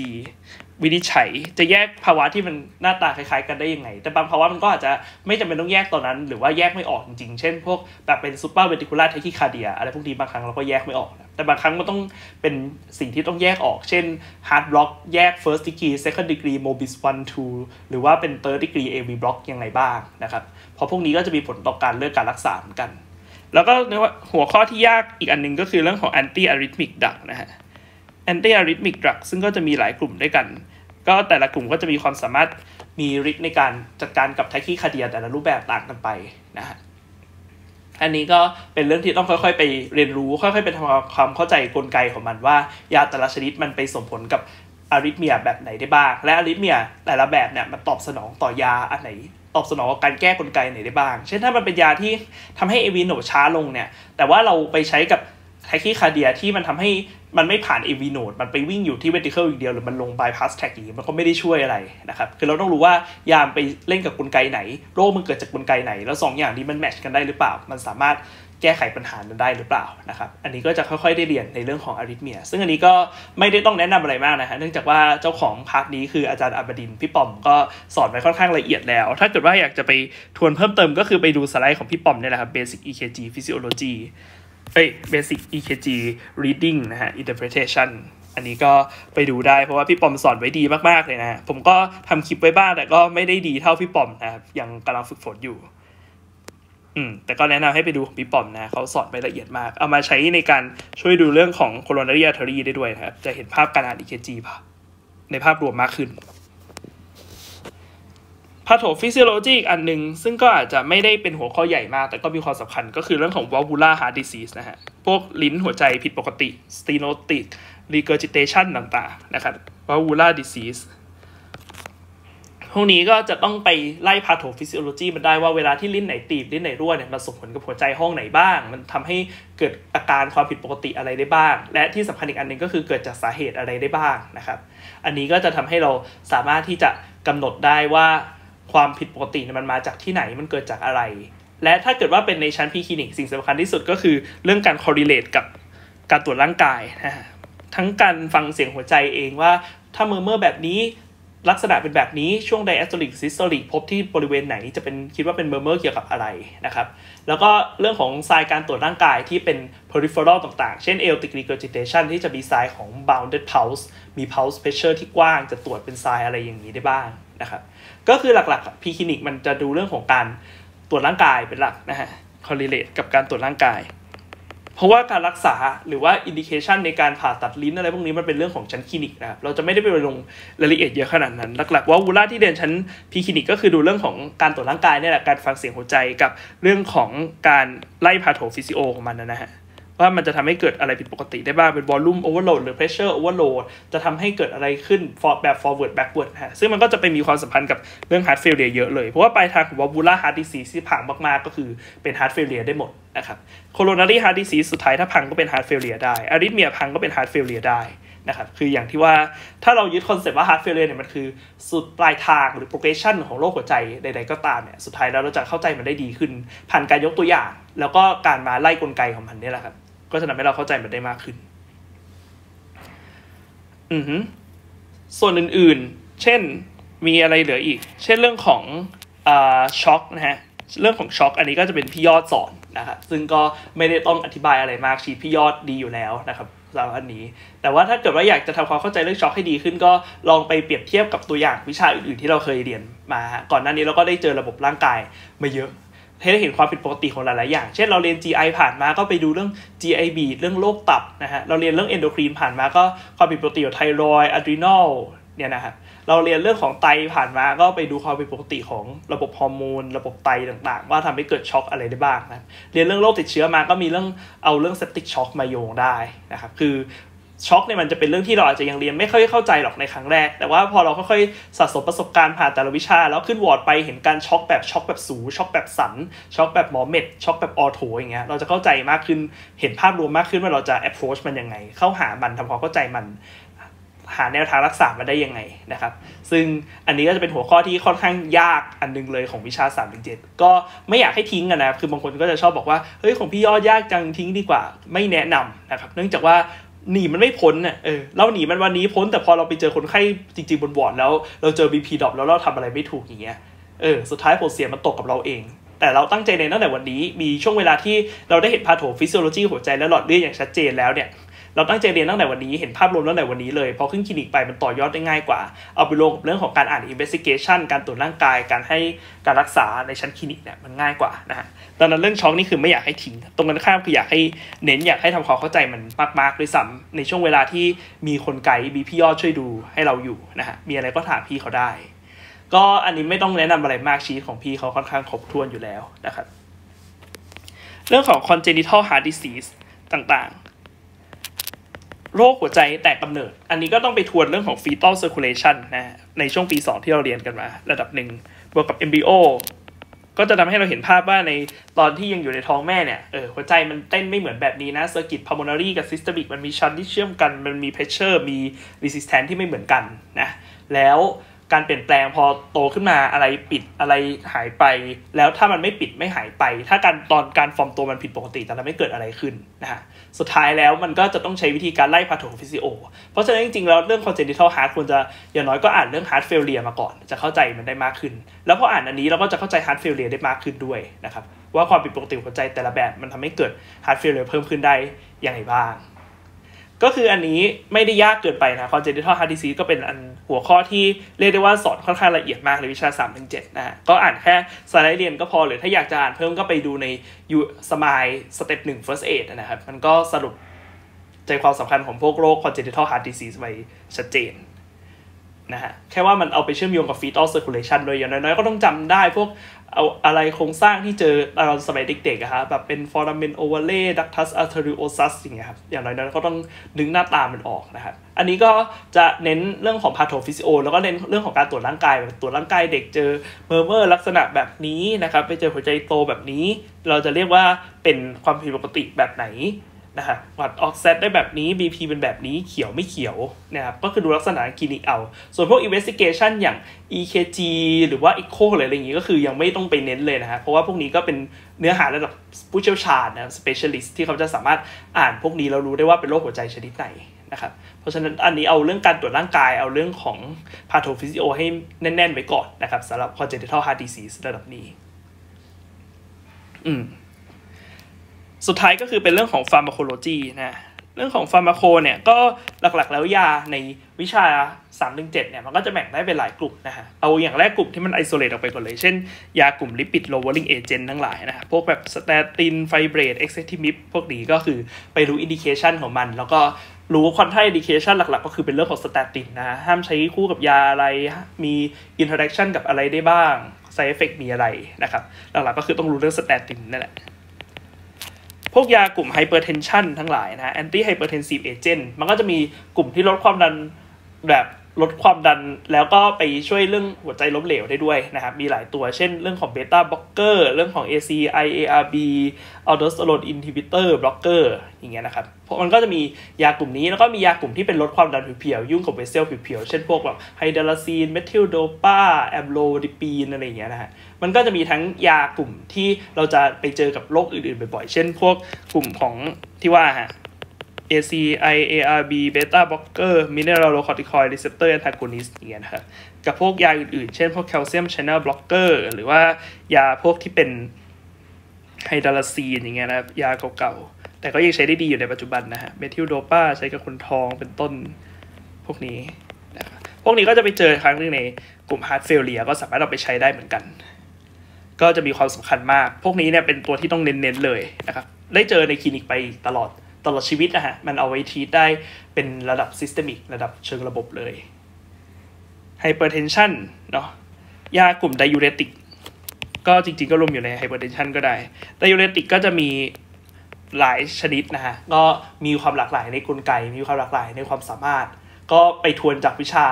วินิจฉัยจะแยกภาวะที่มันหน้าตาคล้ายๆกันได้ยังไงแต่บางภาวะมันก็อาจจะไม่จำเป็นต้องแยกตอนนั้นหรือว่าแยกไม่ออกจริงๆเช่นพวกแบบเป็นซูเปอร์เวนติคูลาร์แทคคิคาเดียอะไรพวกนี้บางครั้งเราก็แยกไม่ออกแต่บางครั้งมันต้องเป็นสิ่งที่ต้องแยกออกเช่นฮาร์ทบล็อกแยก first degree second degree mobis 1-2 หรือว่าเป็น third degree AV บล็อกยังไงบ้างนะครับเพราะพวกนี้ก็จะมีผลต่อการเลือกการรักษาเหมือนกันแล้วก็หัวข้อที่ยากอีกอันนึงก็คือเรื่องของ anti arrhythmic drug นะฮะanti-arrhythmic drug ซึ่งก็จะมีหลายกลุ่มด้วยกันก็แต่ละกลุ่มก็จะมีความสามารถมีฤทธิ์ในการจัดการกับไทคีคาเดียแต่ละรูปแบบต่างกันไปนะฮะอันนี้ก็เป็นเรื่องที่ต้องค่อยๆไปเรียนรู้ค่อยๆไปทำความเข้าใจกลไกของมันว่ายาแต่ละชนิดมันไปส่งผลกับอาริทเมียแบบไหนได้บ้างและอาริทเมียแต่ละแบบเนี่ยมันตอบสนองต่อยาอันไหนตอบสนองการแก้กลไกไหนได้บ้างเช่นถ้ามันเป็นยาที่ทำให้เอวีโนดช้าลงเนี่ยแต่ว่าเราไปใช้กับไทคีคาเดียที่มันทำให้มันไม่ผ่าน AV node มันไปวิ่งอยู่ที่ vertical อย่างเดียวหรือมันลง bypass track อย่างนี้มันก็ไม่ได้ช่วยอะไรนะครับคือเราต้องรู้ว่ายามไปเล่นกับกลไกไหนโรคมันเกิดจากกลไกไหนแล้ว2 อย่างนี้มันแมทช์กันได้หรือเปล่ามันสามารถแก้ไขปัญหานั้นได้หรือเปล่านะครับอันนี้ก็จะค่อยๆได้เรียนในเรื่องของอาริทเมียซึ่งอันนี้ก็ไม่ได้ต้องแนะนำอะไรมากนะฮะเนื่องจากว่าเจ้าของพาร์ทนี้คืออาจารย์อับดินพี่ปอมก็สอนไว้ค่อนข้างละเอียดแล้วถ้าเกิดว่าอยากจะไปทวนเพิ่มเติมก็คือไปดูสไลด์ของพี่ปอมเนี่ยแหละครับ basic EKG physiology basic EKG reading นะฮะ interpretation อันนี้ก็ไปดูได้เพราะว่าพี่ปอมสอนไว้ดีมากๆเลยนะผมก็ทำคลิปไว้บ้างแต่ก็ไม่ได้ดีเท่าพี่ปอมนะครับยังกำลังฝึกฝนอยู่แต่ก็แนะนำให้ไปดูของพี่ปอมนะเขาสอนไปละเอียดมากเอามาใช้ในการช่วยดูเรื่องของ coronary artery ได้ด้วยนะครับจะเห็นภาพการอ่าน EKG ในภาพรวมมากขึ้นพาโธฟิสิโอโลจีอีกอันหนึ่งซึ่งก็อาจจะไม่ได้เป็นหัวข้อใหญ่มากแต่ก็มีความสำคัญก็คือเรื่องของ valvular heart disease นะฮะพวกลิ้นหัวใจผิดปกติ stenotic regurgitation ต่างๆนะครับ valvular disease พวกนี้ก็จะต้องไปไล่พาโธฟิสิโอโลจีมันได้ว่าเวลาที่ลิ้นไหนตีบลิ้นไหนรั่วเนี่ยมันส่งผลกับหัวใจห้องไหนบ้างมันทำให้เกิดอาการความผิดปกติอะไรได้บ้างและที่สำคัญอีกอันหนึ่งก็คือเกิดจากสาเหตุอะไรได้บ้างนะครับอันนี้ก็จะทำให้เราสามารถที่จะกำหนดได้ว่าความผิดปกติมันมาจากที่ไหนมันเกิดจากอะไรและถ้าเกิดว่าเป็นในชั้นพีคลินิกสิ่งสำคัญที่สุดก็คือเรื่องการ correlate กับการตรวจร่างกายนะทั้งการฟังเสียงหัวใจเองว่าถ้าmurmurแบบนี้ลักษณะเป็นแบบนี้ช่วง diastolic systolic พบที่บริเวณไหนจะเป็นคิดว่าเป็นmurmurเกี่ยวกับอะไรนะครับแล้วก็เรื่องของสายการตรวจร่างกายที่เป็น peripheral ต่างๆเช่น aortic regurgitation ที่จะมีสายของ bounded pulse มี pulse pressure ที่กว้างจะตรวจเป็นสายอะไรอย่างนี้ได้บ้างนะครับก็คือหลักๆพีคลินิกมันจะดูเรื่องของการตรวจร่างกายเป็นหลักนะฮะ correlate กับการตรวจร่างกายเพราะว่าการรักษาหรือว่า indication ในการผ่าตัดลิ้นอะไรพวกนี้มันเป็นเรื่องของชั้นคลินิกนะครับเราจะไม่ได้ไปลงรายละเอียดเยอะขนาดนั้นหลักๆว่าวูล่าที่เรียนชั้นพีคลินิกก็คือดูเรื่องของการตรวจร่างกายเนี่ยแหละการฟังเสียงหัวใจกับเรื่องของการไล่พาโธฟิสิโอของมันนะฮะ ว่ามันจะทำให้เกิดอะไรผิดปกติได้บ้างเป็น volume overload หรือ pressure overload จะทำให้เกิดอะไรขึ้นแบบ forward backward นะซึ่งมันก็จะไปมีความสัมพันธ์กับเรื่อง heart failure เยอะเลยเพราะว่าปลายทางของ valvular heart disease ที่พังมากๆก็คือเป็น heart failure ได้หมดนะครับ coronary heart disease สุดท้ายถ้าพังก็เป็น heart failure ได้ arrhythmia พังก็เป็น heart failure ได้นะครับคืออย่างที่ว่าถ้าเรายึดคอนเซปต์ว่า heart failure เนี่ยมันคือสุดปลายทางหรือ progression ของโรคหัวใจใดๆก็ตามเนี่ยสุดท้ายแล้วเราจะเข้าใจมันได้ดีขึ้นผ่านการยกตัวอย่างแล้วก็การมาไล่กลไกของมันนี่แหละครับก็จะทำให้เราเข้าใจมันได้มากขึ้นส่วนอื่นๆเช่นมีอะไรเหลืออีกเช่นเรื่องของช็อกนะฮะเรื่องของช็อกอันนี้ก็จะเป็นพี่ยอดสอนนะครับซึ่งก็ไม่ได้ต้องอธิบายอะไรมากชีพี่ยอดดีอยู่แล้วนะครับสำหรับอันนี้แต่ว่าถ้าเกิดว่าอยากจะทำความเข้าใจเรื่องช็อคให้ดีขึ้นก็ลองไปเปรียบเทียบกับตัวอย่างวิชาอื่นๆที่เราเคยเรียนมาก่อนหน้านี้เราก็ได้เจอระบบร่างกายมาเยอะให้ได้เห็นความผิดปกติของหลายๆอย่างเช่นเราเรียน GI ผ่านมาก็ไปดูเรื่อง GI บีดเรื่องโรคตับนะฮะเราเรียนเรื่อง endocrine ผ่านมาก็ความผิดปกติของไทรอยด์อะดรีนัลเนี่ยนะครับเราเรียนเรื่องของไตผ่านมาก็ไปดูความผิดปกติของระบบฮอร์โมนระบบไตต่างๆว่าทำให้เกิดช็อกอะไรได้บ้างนะเรียนเรื่องโรคติดเชื้อมาก็มีเรื่องเอาเรื่องเซปติกช็อกมาโยงได้นะครับคือช็อกเนี่ยมันจะเป็นเรื่องที่เราอาจจะยังเรียนไม่ค่อยเข้าใจหรอกในครั้งแรกแต่ว่าพอเราค่อยๆสะสมประสบการณ์ผ่านแต่ละวิชาแล้วขึ้นวอร์ดไปเห็นการช็อกแบบสูช็อกแบบสันช็อกแบบหมอเม็ดช็อกแบบออโถอย่างเงี้ยเราจะเข้าใจมากขึ้นเห็นภาพรวมมากขึ้นว่าเราจะ approach มันยังไงเข้าหามันทำความเข้าใจมันหาแนวทางรักษามาได้ยังไงนะครับซึ่งอันนี้ก็จะเป็นหัวข้อที่ค่อนข้างยากอันนึงเลยของวิชา 3-7 ก็ไม่อยากให้ทิ้งนะครับคือบางคนก็จะชอบบอกว่าเฮ้ยของพี่ยอดยากจังทิ้งดีกว่าไม่แนะนำนะครับเนื่องจากว่าหนีมันไม่พ้นน่ะเราหนีมันวันนี้พ้นแต่พอเราไปเจอคนไข้จริงๆบนวอร์ดแล้วเราเจอ BP ดรอปแล้วเราทำอะไรไม่ถูกอย่างเงี้ยสุดท้ายผลเสียมันตกกับเราเองแต่เราตั้งใจในตั้งแต่วันนี้มีช่วงเวลาที่เราได้เห็นพาโธฟิสิโอโลจีหัวใจและหลอดเลือดอย่างชัดเจนแล้วเนี่ยเราตั้งใจเรียนตั้งแต่วันนี้เห็นภาพรวมตั้งแต่วันนี้เลยพอขึ้นคลินิกไปมันต่อยอดได้ง่ายกว่าเอาไปลงกับเรื่องของการอ่าน investigation การตรวจร่างกายการให้การรักษาในชั้นคลินิกเนี่ยมันง่ายกว่านะฮะดังนั้นเรื่องช็อกนี่คือไม่อยากให้ทิ้งตรงกันข้ามคืออยากให้เน้นอยากให้ทำความเข้าใจมันมากๆด้วยซ้ำในช่วงเวลาที่มีคนไกด์มีพี่ยอดช่วยดูให้เราอยู่นะฮะมีอะไรก็ถามพี่เขาได้ก็อันนี้ไม่ต้องแนะนำอะไรมากชีทของพี่เขาค่อนข้างครบถ้วนอยู่แล้วนะครับเรื่องของ congenital heart disease ต่างๆโรคหัวใจแตกกำเนิดอันนี้ก็ต้องไปทวนเรื่องของ fetal circulation นะในช่วงปี 2 ที่เราเรียนกันมาระดับหนึ่งบวกกับ embryo ก็จะทำให้เราเห็นภาพว่าในตอนที่ยังอยู่ในท้องแม่เนี่ยหัวใจมันเต้นไม่เหมือนแบบนี้นะ circuit pulmonary กับ systolic มันมีชั้นที่เชื่อมกันมันมี pressure มี resistance ที่ไม่เหมือนกันนะแล้วการเปลี่ยนแปลงพอโตขึ้นมาอะไรปิดอะไรหายไปแล้วถ้ามันไม่ปิดไม่หายไปถ้าการตอนการฟอร์มตัวมันผิดปกติแต่เราไม่เกิดอะไรขึ้นนะฮะสุดท้ายแล้วมันก็จะต้องใช้วิธีการไล่พาโธฟิสิโอเพราะฉะนั้นจริงๆแล้วเรื่อง congenital heart ควรจะอย่างน้อยก็อ่านเรื่อง heart failure มาก่อนจะเข้าใจมันได้มากขึ้นแล้วพออ่านอันนี้เราก็จะเข้าใจ heart failure ได้มากขึ้นด้วยนะครับว่าความผิดปกติของหัวใจแต่ละแบบมันทำให้เกิด heart failure เพิ่มขึ้นได้อย่างไรบ้างก็คืออันนี้ไม่ได้ยากเกินไปนะ congenital heart disease ก็เป็นอันหัวข้อที่เรียกได้ว่าสอนค่อนข้างละเอียดมากในวิชา 3-7 นะฮะก็อ่านแค่สไลด์เรียนก็พอหรือถ้าอยากจะอ่านเพิ่มก็ไปดูในสมายสเต็ป 1 first aid นะครับมันก็สรุปใจความสำคัญของพวกโรค congenital heart disease ไว้ชัดเจนนะฮะแค่ว่ามันเอาไปเชื่อมโยงกับ fetal circulation โดยอย่างน้อยๆก็ต้องจำได้พวกเอาอะไรโครงสร้างที่เจอตอนสมัยเด็กๆอะครับแบบเป็นฟอราเมนโอเวอร์เล่ดักทัสอาร์เทอริโอซัสอย่างเงี้ยครับอย่างน้อยๆก็ต้องดึงหน้าตามันออกนะครับอันนี้ก็จะเน้นเรื่องของพาโธฟิสิโอแล้วก็เน้นเรื่องของการตรวจร่างกายแบบตรวจร่างกายเด็กเจอเมอร์เมอร์ลักษณะแบบนี้นะครับไปเจอหัวใจโตแบบนี้เราจะเรียกว่าเป็นความผิดปกติแบบไหนนะฮะวัดออกเซตได้แบบนี้ BP เป็นแบบนี้เขียวไม่เขียวนะครับก็คือดูลักษณะคลินิกเอาส่วนพวก investigation อย่าง EKG หรือว่า echo อะไรอย่างนี้ก็คือยังไม่ต้องไปเน้นเลยนะฮะเพราะว่าพวกนี้ก็เป็นเนื้อหาระดับผู้เชี่ยวชาญนะ specialist ที่เขาจะสามารถอ่านพวกนี้แล้วรู้ได้ว่าเป็นโรคหัวใจชนิดไหนนะครับเพราะฉะนั้นอันนี้เอาเรื่องการตรวจร่างกายเอาเรื่องของ pathophysio ให้แน่นๆไว้ก่อนนะครับสำหรับ congenital heart disease ระดับนี้สุดท้ายก็คือเป็นเรื่องของ pharmacology นะเรื่องของ pharmaco เนี่ยก็หลักๆแล้วยาในวิชา 3-7 เนี่ยมันก็จะแบ่งได้เป็นหลายกลุ่มนะฮะเอาอย่างแรกกลุ่มที่มัน isolate ออกไปก่อนเลยเช่นยากลุ่ม lipid lowering agent ทั้งหลายนะฮะพวกแบบ statin fibrate eccentricimib พวกนี้ก็คือไปรู้ indication ของมันแล้วก็รู้คอนไทอินดิเคชันหลักๆก็คือเป็นเรื่องของสแตตินนะห้ามใช้คู่กับยาอะไรมีอินเทอร์แอคชั่นกับอะไรได้บ้าง side effect มีอะไรนะครับหลักๆก็คือต้องรู้เรื่องสแตตินนั่นแหละ พวกยากลุ่มไฮเปอร์เทนชันทั้งหลายนะแอนตี้ไฮเปอร์เทนซีฟเอเจนต์มันก็จะมีกลุ่มที่ลดความดันแบบลดความดันแล้วก็ไปช่วยเรื่องหัวใจล้มเหลวได้ด้วยนะครับมีหลายตัวเช่นเรื่องของเบต้าบล็อกเกอร์เรื่องของ ACE IARB อัลโดสเตอโรนอินฮิบิเตอร์บล็อกเกอร์อย่างเงี้ยนะครับเพราะมันก็จะมียากลุ่มนี้แล้วก็มียากลุ่มที่เป็นลดความดันผิวเพียวยุ่งกับเวสเซลผิวเพียวเช่นพวกแบบไฮดาลาซีนเมทิลโดปาแอมโลดิปีนอะไรอย่างเงี้ยนะฮะมันก็จะมีทั้งยากลุ่มที่เราจะไปเจอกับโรคอื่นๆบ่อยๆเช่นพวกกลุ่มของที่ว่าฮะACE IARB เบต้าบล็อกเกอร์มิเนอรัลโคอร์ติคอยด์รีเซปเตอร์แอนทากอนิสต์อย่างเงี้ยนะครับกับพวกยาอื่นๆเช่นพวกแคลเซียมแชนเนลบล็อกเกอร์หรือว่ายาพวกที่เป็นไฮดาลาซีนอย่างเงี้ยนะครับยาเก่าๆแต่ก็ยังใช้ได้ดีอยู่ในปัจจุบันนะฮะเมทิลโดปาใช้กับคนท้องเป็นต้นพวกนี้นะครับพวกนี้ก็จะไปเจอครั้งนึงในกลุ่มฮาร์ทเฟลเลียก็สามารถเอาไปใช้ได้เหมือนกันก็จะมีความสำคัญมากพวกนี้เนี่ยเป็นตัวที่ต้องเน้นๆเลยนะครับได้เจอในคลินิกไปตลอดชีวิตนะฮะมันเอาไว้ทีได้เป็นระดับ systemic ระดับเชิงระบบเลย hypertension เนาะยากลุ่ม diuretic ก็จริงๆก็รวมอยู่ใน hypertension ก็ได้ diuretic ก็จะมีหลายชนิดนะฮะก็มีความหลากหลายในกลไกมีความหลากหลายในความสามารถก็ไปทวนจากวิชา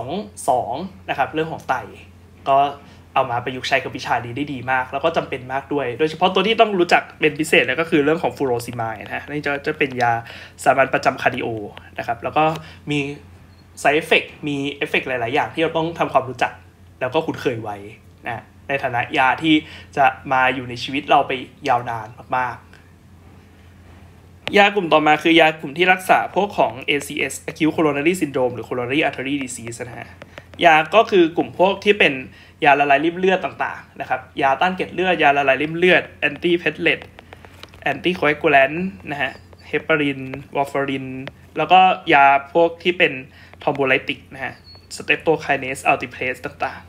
322นะครับเรื่องของไตก็เอามาประยุกต์ใช้กับวิชานี้ได้ดีมากแล้วก็จำเป็นมากด้วยโดยเฉพาะตัวที่ต้องรู้จักเป็นพิเศษเลยก็คือเรื่องของฟูโรซิมายนะฮะนี่จะเป็นยาสามัญประจำคาร์ดิโอนะครับแล้วก็มีไซด์เอฟเฟกต์มีเอฟเฟกต์หลายๆอย่างที่เราต้องทำความรู้จักแล้วก็คุ้นเคยไว้นะในฐานะยาที่จะมาอยู่ในชีวิตเราไปยาวนานมากๆยากลุ่มต่อมาคือยากลุ่มที่รักษาพวกของ ACS acute coronary syndrome หรือ coronary artery disease นะฮะยาก็คือกลุ่มพวกที่เป็นยาละลายริ่มเลือดต่างๆนะครับยาต้านเกล็ดเลือดยาละลายริ่มเลือดแอนตี้เพทเลตแอนตี้โคเอกูแลนต์นะฮะเฮปารินวอร์ฟารินแล้วก็ยาพวกที่เป็นทอมโบไลติกนะฮะสเตปโตไคเนสอัลติเพลสต่าง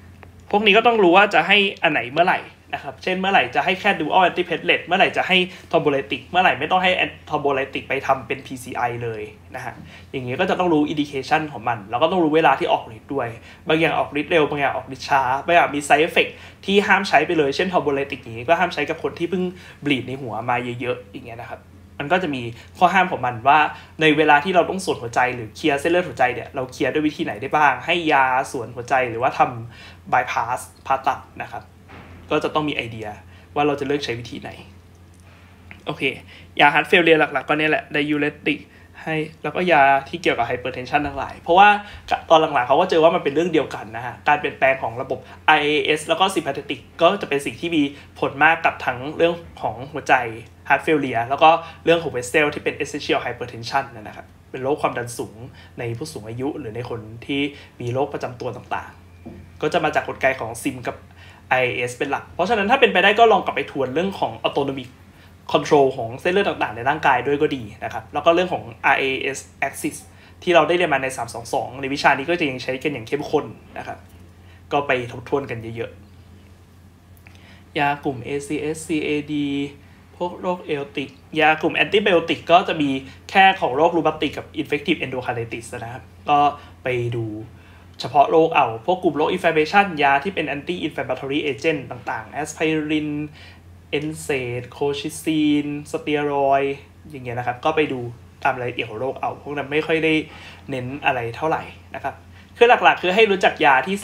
ๆพวกนี้ก็ต้องรู้ว่าจะให้อันไหนเมื่อไหร่นะครับเช่นเมื่อไหร่จะให้แค่ดูอัลแอนตี้เพทเลตเมื่อไหร่จะให้ทอมโบไลติกเมื่อไหร่ไม่ต้องให้ทอมโบไลติกไปทำเป็น PCI เลยนะฮะอย่างนี้ก็จะต้องรู้อินดิเคชันของมันแล้วก็ต้องรู้เวลาที่ออกฤทธิ์ด้วยบางอย่างออกฤทธิ์เร็วบางอย่างออกฤทธิ์ช้าบางอย่างมีไซด์เอฟเฟกต์ที่ห้ามใช้ไปเลยเช่นทอมโบไลติกอย่างนี้ก็ห้ามใช้กับคนที่เพิ่งบลีดในหัวมาเยอะๆอย่างเงี้ยนะครับมันก็จะมีข้อห้ามของมันว่าในเวลาที่เราต้องสวนหัวใจหรือเคลียร์เส้นเลือดหัวใจเนี่ยเราเคลียร์ด้วยวิธีไหนได้บ้างให้ยาสวนหัวใจหรือว่าทำบายพาสผ่าตัดนะครับก็จะต้องมีไอเดียว่าเราจะเลือกใช้วิธีไหนโอเคยาฮาร์ทเฟลเลียหลักๆก็เนี่ยแหละไดยูเรติกให้แล้วก็ยาที่เกี่ยวกับไฮเปอร์เทนชันทั้งหลายเพราะว่าตอนหลังๆเขาก็เจอว่ามันเป็นเรื่องเดียวกันนะฮะการเปลี่ยนแปลงของระบบ IAS แล้วก็ sympathetic ก็จะเป็นสิ่งที่มีผลมากกับทั้งเรื่องของหัวใจฮาร์ทเฟลเลียแล้วก็เรื่องของเวสเซลที่เป็น essential hypertension นะครับเป็นโรคความดันสูงในผู้สูงอายุหรือในคนที่มีโรคประจำตัวต่างๆก็จะมาจากกลไกของซิมกับIAS เป็นหลักเพราะฉะนั้นถ้าเป็นไปได้ก็ลองกลับไปทวนเรื่องของ autonomic control ของเส้นเลือดต่างๆในร่างกายด้วยก็ดีนะครับแล้วก็เรื่องของ IAS axis ที่เราได้เรียนมาใน322ในวิชานี้ก็จะยังใช้กันอย่างเข้มข้นนะครับก็ไปทบทวนกันเยอะๆยากลุ่ม ACS CAD พวกโรคเอลติกยากลุ่ม antibiotic ก็จะมีแค่ของโรครูมาติกกับ infective endocarditis นะครับก็ไปดูเฉพาะโรคเอาพวกกลุ่มโรคอินฟลามเมชันยาที่เป็นแอนตี้อินฟลามมาทอรี่เอเจนต์ต่างๆแอสไพรินเอนเซดโคชิซีนสเตียรอยด์อย่างเงี้ยนะครับก็ไปดูตามรายละเอียดของโรคเอาพวกนั้นไม่ค่อยได้เน้นอะไรเท่าไหร่นะครับคือหลักๆคือให้รู้จักยาที่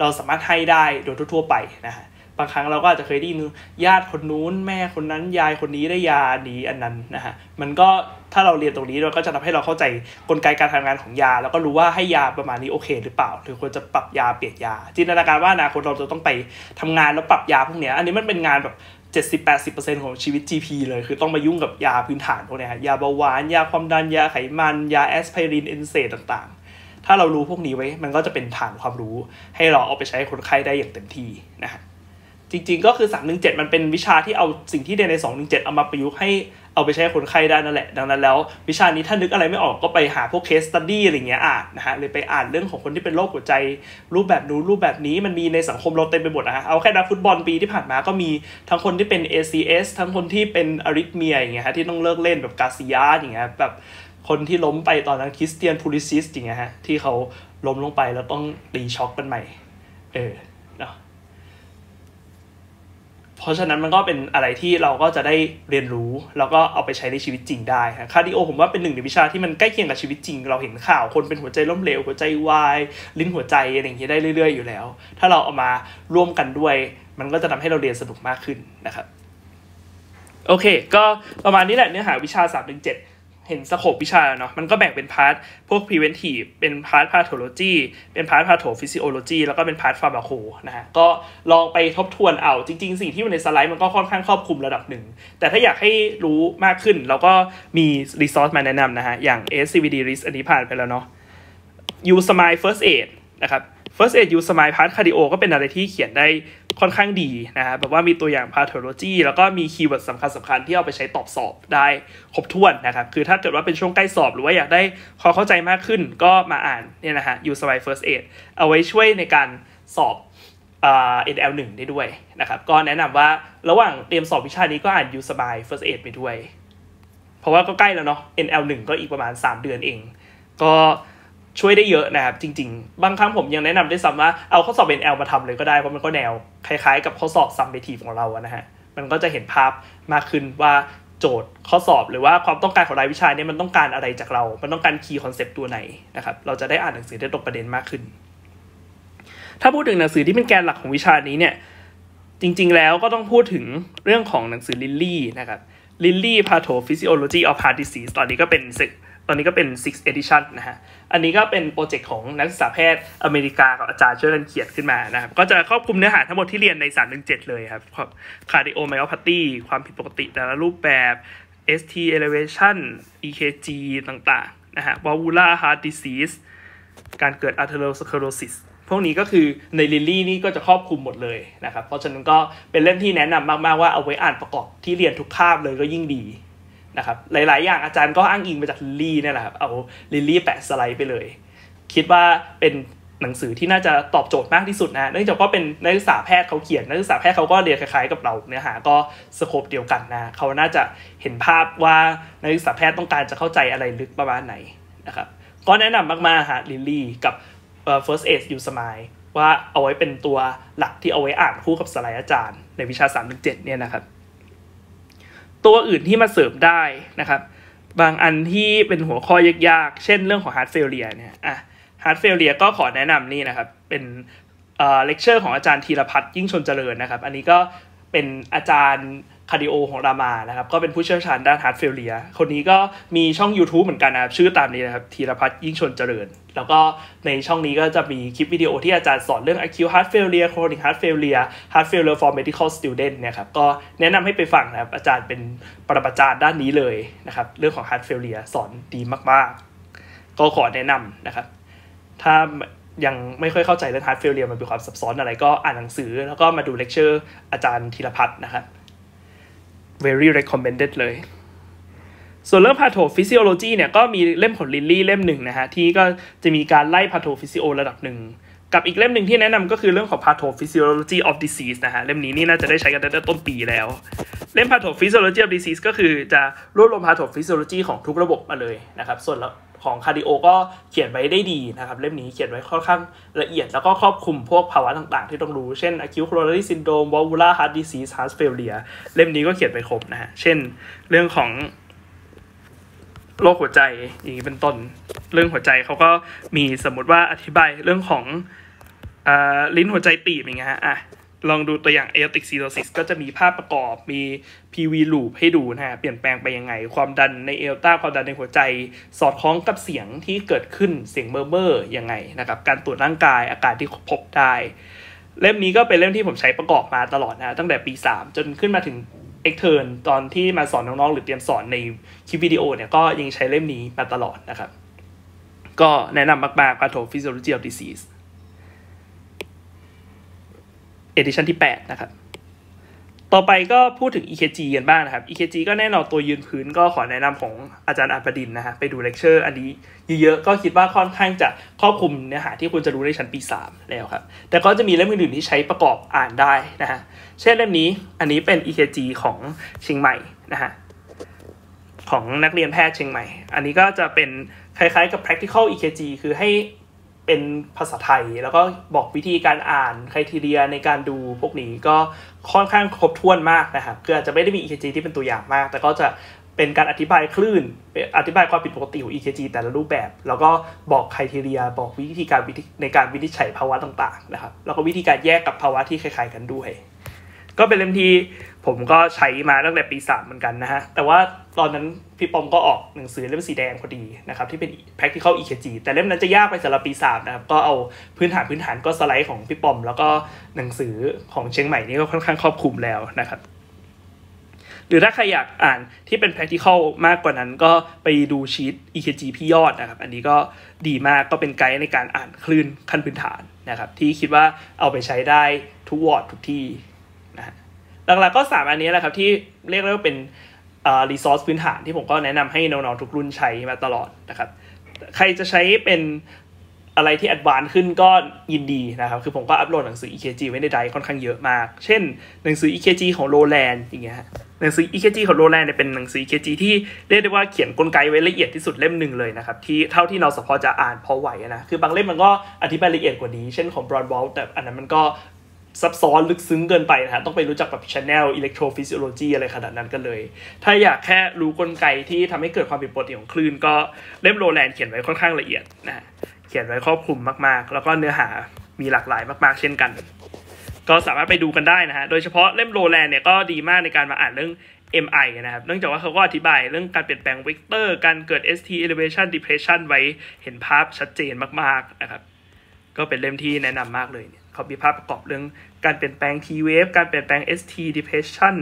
เราสามารถให้ได้โดยทั่วๆไปนะฮะบางครั้งเราก็อาจจะเคยได้ยินญาติคนนู้นแม่คนนั้นยายคนนี้ได้ยาดีอันนั้นนะฮะมันก็ถ้าเราเรียนตรงนี้เราก็จะทำให้เราเข้าใจกลไกการทำงานของยาแล้วก็รู้ว่าให้ยาประมาณนี้โอเคหรือเปล่าหรือควรจะปรับยาเปลี่ยนยาจินตนาการว่าอนาคตเราจะต้องไปทำงานแล้วปรับยาพวกเนี้ยอันนี้มันเป็นงานแบบ70-80% ของชีวิต GP เลยคือต้องมายุ่งกับยาพื้นฐานพวกเนี้ยยาเบาหวานยาความดันยาไขมันยาแอสไพรินเอนเซดต่างๆถ้าเรารู้พวกนี้ไว้มันก็จะเป็นฐานความรู้ให้เราเอาไปใช้คนไข้ได้อย่างเต็มที่นะฮะจริงๆก็คือ317มันเป็นวิชาที่เอาสิ่งที่เรียนใน217เอามาประยุกต์ให้เอาไปใช้คนไข้ได้นั่นแหละดังนั้นแล้ววิชานี้ถ้านึกอะไรไม่ออกก็ไปหาพวก case study อะไรเงี้ยอ่านนะฮะเลยไปอ่านเรื่องของคนที่เป็นโรคหัวใจรูปแบบนู้นรูปแบบนี้มันมีในสังคมเราเต็มไปหมดนะฮะเอาแค่นักฟุตบอลปีที่ผ่านมาก็มีทั้งคนที่เป็น ACS ทั้งคนที่เป็นอาริทเมียอย่างเงี้ยฮะที่ต้องเลิกเล่นแบบกาซิยาอย่างเงี้ยแบบคนที่ล้มไปตอนนั้นคริสเตียนพูลิซิสอย่างเงี้ยฮะที่เขาล้มลงไปแล้วต้องรีช็อคกันใหม่พ เพราะฉะนั้นมันก็เป็นอะไรที่เราก็จะได้เรียนรู้แล้วก็เอาไปใช้ในชีวิตจริงได้ครับคาร์ดิโอผมว่าเป็นหนึ่งในวิชาที่มันใกล้เคียงกับชีวิตจริงเราเห็นข่าวคนเป็นหัวใจล้มเหลวหัวใจวายลิ้นหัวใจอะไรอย่างเงี้ยได้เรื่อยๆอยู่แล้วถ้าเราเอามาร่วมกันด้วยมันก็จะทำให้เราเรียนสนุกมากขึ้นนะครับโอเคก็ประมาณนี้แหละเนื้อหาวิชา 3-7เห็นสโคปวิชาเนาะมันก็แบ่งเป็นพาร์ทพวก preventive เป็นพาร์ท pathology เป็นพาร์ท pathophysiology แล้วก็เป็นพาร์ท pharmaco นะฮะก็ลองไปทบทวนเอาจริงๆสิ่งที่อยู่ในสไลด์มันก็ค่อนข้างครอบคลุมระดับหนึ่งแต่ถ้าอยากให้รู้มากขึ้นเราก็มี resource มาแนะนำนะฮะอย่าง SCVD risk อันนี้ผ่านไปแล้วเนาะ U Smile First Aid นะครับ First Aid U Smile พาร์ท cardio ก็เป็นอะไรที่เขียนได้ค่อนข้างดีนะฮะแบบว่ามีตัวอย่าง pathology แล้วก็มีคีย์เวิร์ดสำคัญที่เอาไปใช้ตอบสอบได้ครบถ้วนนะครับคือถ้าเกิดว่าเป็นช่วงใกล้สอบหรือว่าอยากได้ความเข้าใจมากขึ้นก็มาอ่านเนี่ยนะฮะ Use by First Aid เอาไว้ช่วยในการสอบNL1 ได้ด้วยนะครับก็แนะนำว่าระหว่างเตรียมสอบวิชานี้ก็อ่าน Use by First Aid ไปด้วยเพราะว่าก็ใกล้แล้วเนาะ NL1 ก็อีกประมาณ3เดือนเองก็ช่วยได้เยอะนะครับจริงๆบางครั้งผมยังแนะนำได้ซ้ำว่าเอาข้อสอบ NL มาทำเลยก็ได้เพราะมันก็แนวคล้ายๆกับข้อสอบ summative ของเราอะนะฮะมันก็จะเห็นภาพมากขึ้นว่าโจทย์ข้อสอบหรือว่าความต้องการของรายวิชาเนี่ยมันต้องการอะไรจากเรามันต้องการ key concept ตัวไหนนะครับเราจะได้อ่านหนังสือได้ตรงประเด็นมากขึ้นถ้าพูดถึงหนังสือที่เป็นแกนหลักของวิชานี้เนี่ยจริงๆแล้วก็ต้องพูดถึงเรื่องของหนังสือ Lilly นะครับ Lilly Pathophysiology of Heart Disease ตอนนี้ก็เป็น six edition นะฮะอันนี้ก็เป็นโปรเจกต์ของนักศึกษาแพทย์อเมริกากับอาจารย์ช่วยกันเขียนขึ้นมานะครับก็จะครอบคลุมเนื้อหาทั้งหมดที่เรียนใน 3-7 เลยครับ cardiomyopathy ความผิดปกติแต่ละรูปแบบ ST elevation EKG ต่างๆนะฮะ valvular heart disease การเกิด atherosclerosis พวกนี้ก็คือใน Lilly นี่ก็จะครอบคลุมหมดเลยนะครับเพราะฉะนั้นก็เป็นเล่มที่แนะนำมากๆว่าเอาไว้อ่านประกอบที่เรียนทุกคาบเลยก็ยิ่งดีนะครับหลายๆอย่างอาจารย์ก็อ้างอิงมาจากลิลลี่นี่แหละครับเอาลิลลี่แปะสไลด์ไปเลยคิดว่าเป็นหนังสือที่น่าจะตอบโจทย์มากที่สุดนะเนื่องจากก็เป็นนักศึกษาแพทย์เขาเขียนนักศึกษาแพทย์เขาก็เรียนคล้ายๆกับเราเนื้อหาก็สโคปเดียวกันนะเขาน่าจะเห็นภาพว่านักศึกษาแพทย์ต้องการจะเข้าใจอะไรลึกประมาณไหนนะครับก็แนะนำมากๆฮะลิลลี่กับ First Aid You Smile ว่าเอาไว้เป็นตัวหลักที่เอาไว้อ่านคู่กับสไลด์อาจารย์ในวิชา 3-7 เนี่ยนะครับตัวอื่นที่มาเสริมได้นะครับบางอันที่เป็นหัวข้อยากๆเช่นเรื่องของ heart failure เนี่ยheart failure ก็ขอแนะนำนี่นะครับเป็นเลคเชอร์ของอาจารย์ธีรพัฒน์ยิ่งชนเจริญนะครับอันนี้ก็เป็นอาจารย์คาร์ดิโอของรามานะครับก็เป็นผู้เชี่ยวชาญด้าน heart failure คนนี้ก็มีช่อง YouTube เหมือนกันนะครับชื่อตามนี้นะครับธีรพัฒน์ยิ่งชนเจริญแล้วก็ในช่องนี้ก็จะมีคลิปวิดีโอที่อาจารย์สอนเรื่อง acute heart failure chronic heart failure heart failure for medical student เนี่ยครับก็แนะนำให้ไปฟังนะครับอาจารย์เป็นปรมาจารย์ด้านนี้เลยนะครับเรื่องของ heart failure สอนดีมากๆก็ขอแนะนำนะครับถ้ายังไม่ค่อยเข้าใจเรื่อง heart failure มันเป็นความซับซ้อนอะไรก็อ่านหนังสือแล้วก็มาดูเลคเชอร์อาจารย์ธีรพัฒน์นะครับvery recommended เลยส่วนเรื่อง pathophysiology เนี่ยก็มีเล่มของ Lilly เล่มหนึ่งนะฮะที่ก็จะมีการไล่ pathophysio ระดับหนึ่งกับอีกเล่มหนึ่งที่แนะนำก็คือเรื่องของ pathophysiology of disease นะฮะเล่มนี้นี่น่าจะได้ใช้กันตั้งแต่ต้นปีแล้วเล่ม pathophysiology of disease ก็คือจะรวบรวม pathophysiology ของทุกระบบมาเลยนะครับส่วนของ cardio ก็เขียนไว้ได้ดีนะครับเล่มนี้เขียนไว้ค่อนข้างละเอียดแล้วก็ครอบคลุมพวกภาวะต่างๆที่ต้องรู้เช่น acute coronary syndrome valvular heart disease heart failure เล่มนี้ก็เขียนไปครบนะฮะเช่นเรื่องของโรคหัวใจอย่างนี้เป็นต้นเรื่องหัวใจเขาก็มีสมมติว่าอธิบายเรื่องของลิ้นหัวใจตีบอย่างเงี้ยฮะลองดูตัวอย่าง aortic stenosis ก็จะมีภาพประกอบมี PV loop ให้ดูนะฮะเปลี่ยนแปลงไปยังไงความดันในเอลต้าความดันในหัวใจสอดคล้องกับเสียงที่เกิดขึ้นเสียงเมอร์เมอร์ยังไงนะครับการตรวจร่างกายอาการที่พบได้เล่มนี้ก็เป็นเล่มที่ผมใช้ประกอบมาตลอดนะตั้งแต่ปี3จนขึ้นมาถึง extern ตอนที่มาสอนน้องๆหรือเตรียมสอนในคลิปวิดีโอเนี่ยก็ยังใช้เล่มนี้มาตลอดนะครับก็แนะนำมากๆ Pathophysiology of Disease edition ที่8นะครับต่อไปก็พูดถึง EKG กันบ้างนะครับ EKG ก็แน่นอนตัวยืนพื้นก็ขอแนะนำของอาจารย์อัปดินนะฮะไปดูเลคเชอร์อันนี้เยอะๆก็คิดว่าค่อนข้างจะครอบคลุมเนื้อหาที่คุณจะรู้ในชั้นปี3แล้วครับแต่ก็จะมีเล่มอื่นๆที่ใช้ประกอบอ่านได้นะฮะเช่นเล่มนี้อันนี้เป็น EKG ของเชียงใหม่นะฮะของนักเรียนแพทย์เชียงใหม่อันนี้ก็จะเป็นคล้ายๆกับ practical EKG คือให้ไป เป็นภาษาไทยแล้วก็บอกวิธีการอ่านไครทีเรียในการดูพวกนี้ก็ค่อนข้างครบถ้วนมากนะครับคืออาจจะไม่ได้มี EKG ที่เป็นตัวอย่างมากแต่ก็จะเป็นการอธิบายคลื่นอธิบายความผิดปกติของ EKG แต่ละรูปแบบแล้วก็บอกไครทีเรียบอกวิธีการในการวินิจฉัยภาวะต่างๆนะครับแล้วก็วิธีการแยกกับภาวะที่คล้ายๆกันด้วยก็เป็นเล่มที่ผมก็ใช้มาตั้งแต่ปี3เหมือนกันนะฮะแต่ว่าตอนนั้นพี่ปอมก็ออกหนังสือเล่มสีแดงพอดีนะครับที่เป็น practical EKG แต่เล่มนั้นจะยากไปสำหรับปี3นะครับก็เอาพื้นฐานก็สไลด์ของพี่ปอมแล้วก็หนังสือของเชียงใหม่นี่ก็ค่อนข้างครอบคลุมแล้วนะครับหรือถ้าใครอยากอ่านที่เป็น practical มากกว่านั้นก็ไปดูชีท EKG พี่ยอดนะครับอันนี้ก็ดีมากก็เป็นไกด์ในการอ่านคลื่นขั้นพื้นฐานนะครับที่คิดว่าเอาไปใช้ได้ทุกวอร์ดทุกที่หลักๆก็3อันนี้แหละครับที่เรียกว่าเป็นรีซอสพื้นฐานที่ผมก็แนะนำให้น้องๆทุกรุ่นใช้มาตลอดนะครับใครจะใช้เป็นอะไรที่แอดวานซ์ขึ้นก็ยินดีนะครับคือผมก็อัปโหลดหนังสือ EKG ไว้ในไดรฟ์ค่อนข้างเยอะมากเช่นหนังสือ EKG ของโรแลนด์อย่างเงี้ยหนังสือ EKG ของโรแลนด์เนี่ยเป็นหนังสือ EKG ที่เรียกได้ว่าเขียนกลไกไว้ละเอียดที่สุดเล่มหนึ่งเลยนะครับที่เท่าที่เราพอจะอ่านพอไหวนะคือบางเล่มมันก็อธิบายละเอียดกว่านี้เช่นของบรอนวอลแต่อันนั้นมันก็ซับซ้อนลึกซึ้งเกินไปนะฮะต้องไปรู้จักแบบ Channel Electrophysiology อะไรขนาดนั้นกันเลยถ้าอยากแค่รู้กลไกที่ทำให้เกิดความผิดปกติของคลื่นก็เล่มโรแลนด์เขียนไว้ค่อนข้างละเอียดนะเขียนไว้ครอบคลุมมากๆแล้วก็เนื้อหามีหลากหลายมากๆเช่นกันก็สามารถไปดูกันได้นะฮะโดยเฉพาะเล่มโรแลนด์เนี่ยก็ดีมากในการมาอ่านเรื่อง MI นะครับเนื่องจากว่าเขาก็อธิบายเรื่องการเปลี่ยนแปลงเวกเตอร์การเกิด ST elevation depression ไว้เห็นภาพชัดเจนมากๆนะครับก็เป็นเล่มที่แนะนำมากเลยเขามีภาพประกอบเรื่องการเปลี่ยนแปลง T wave การเปลี่ยนแปลง ST depression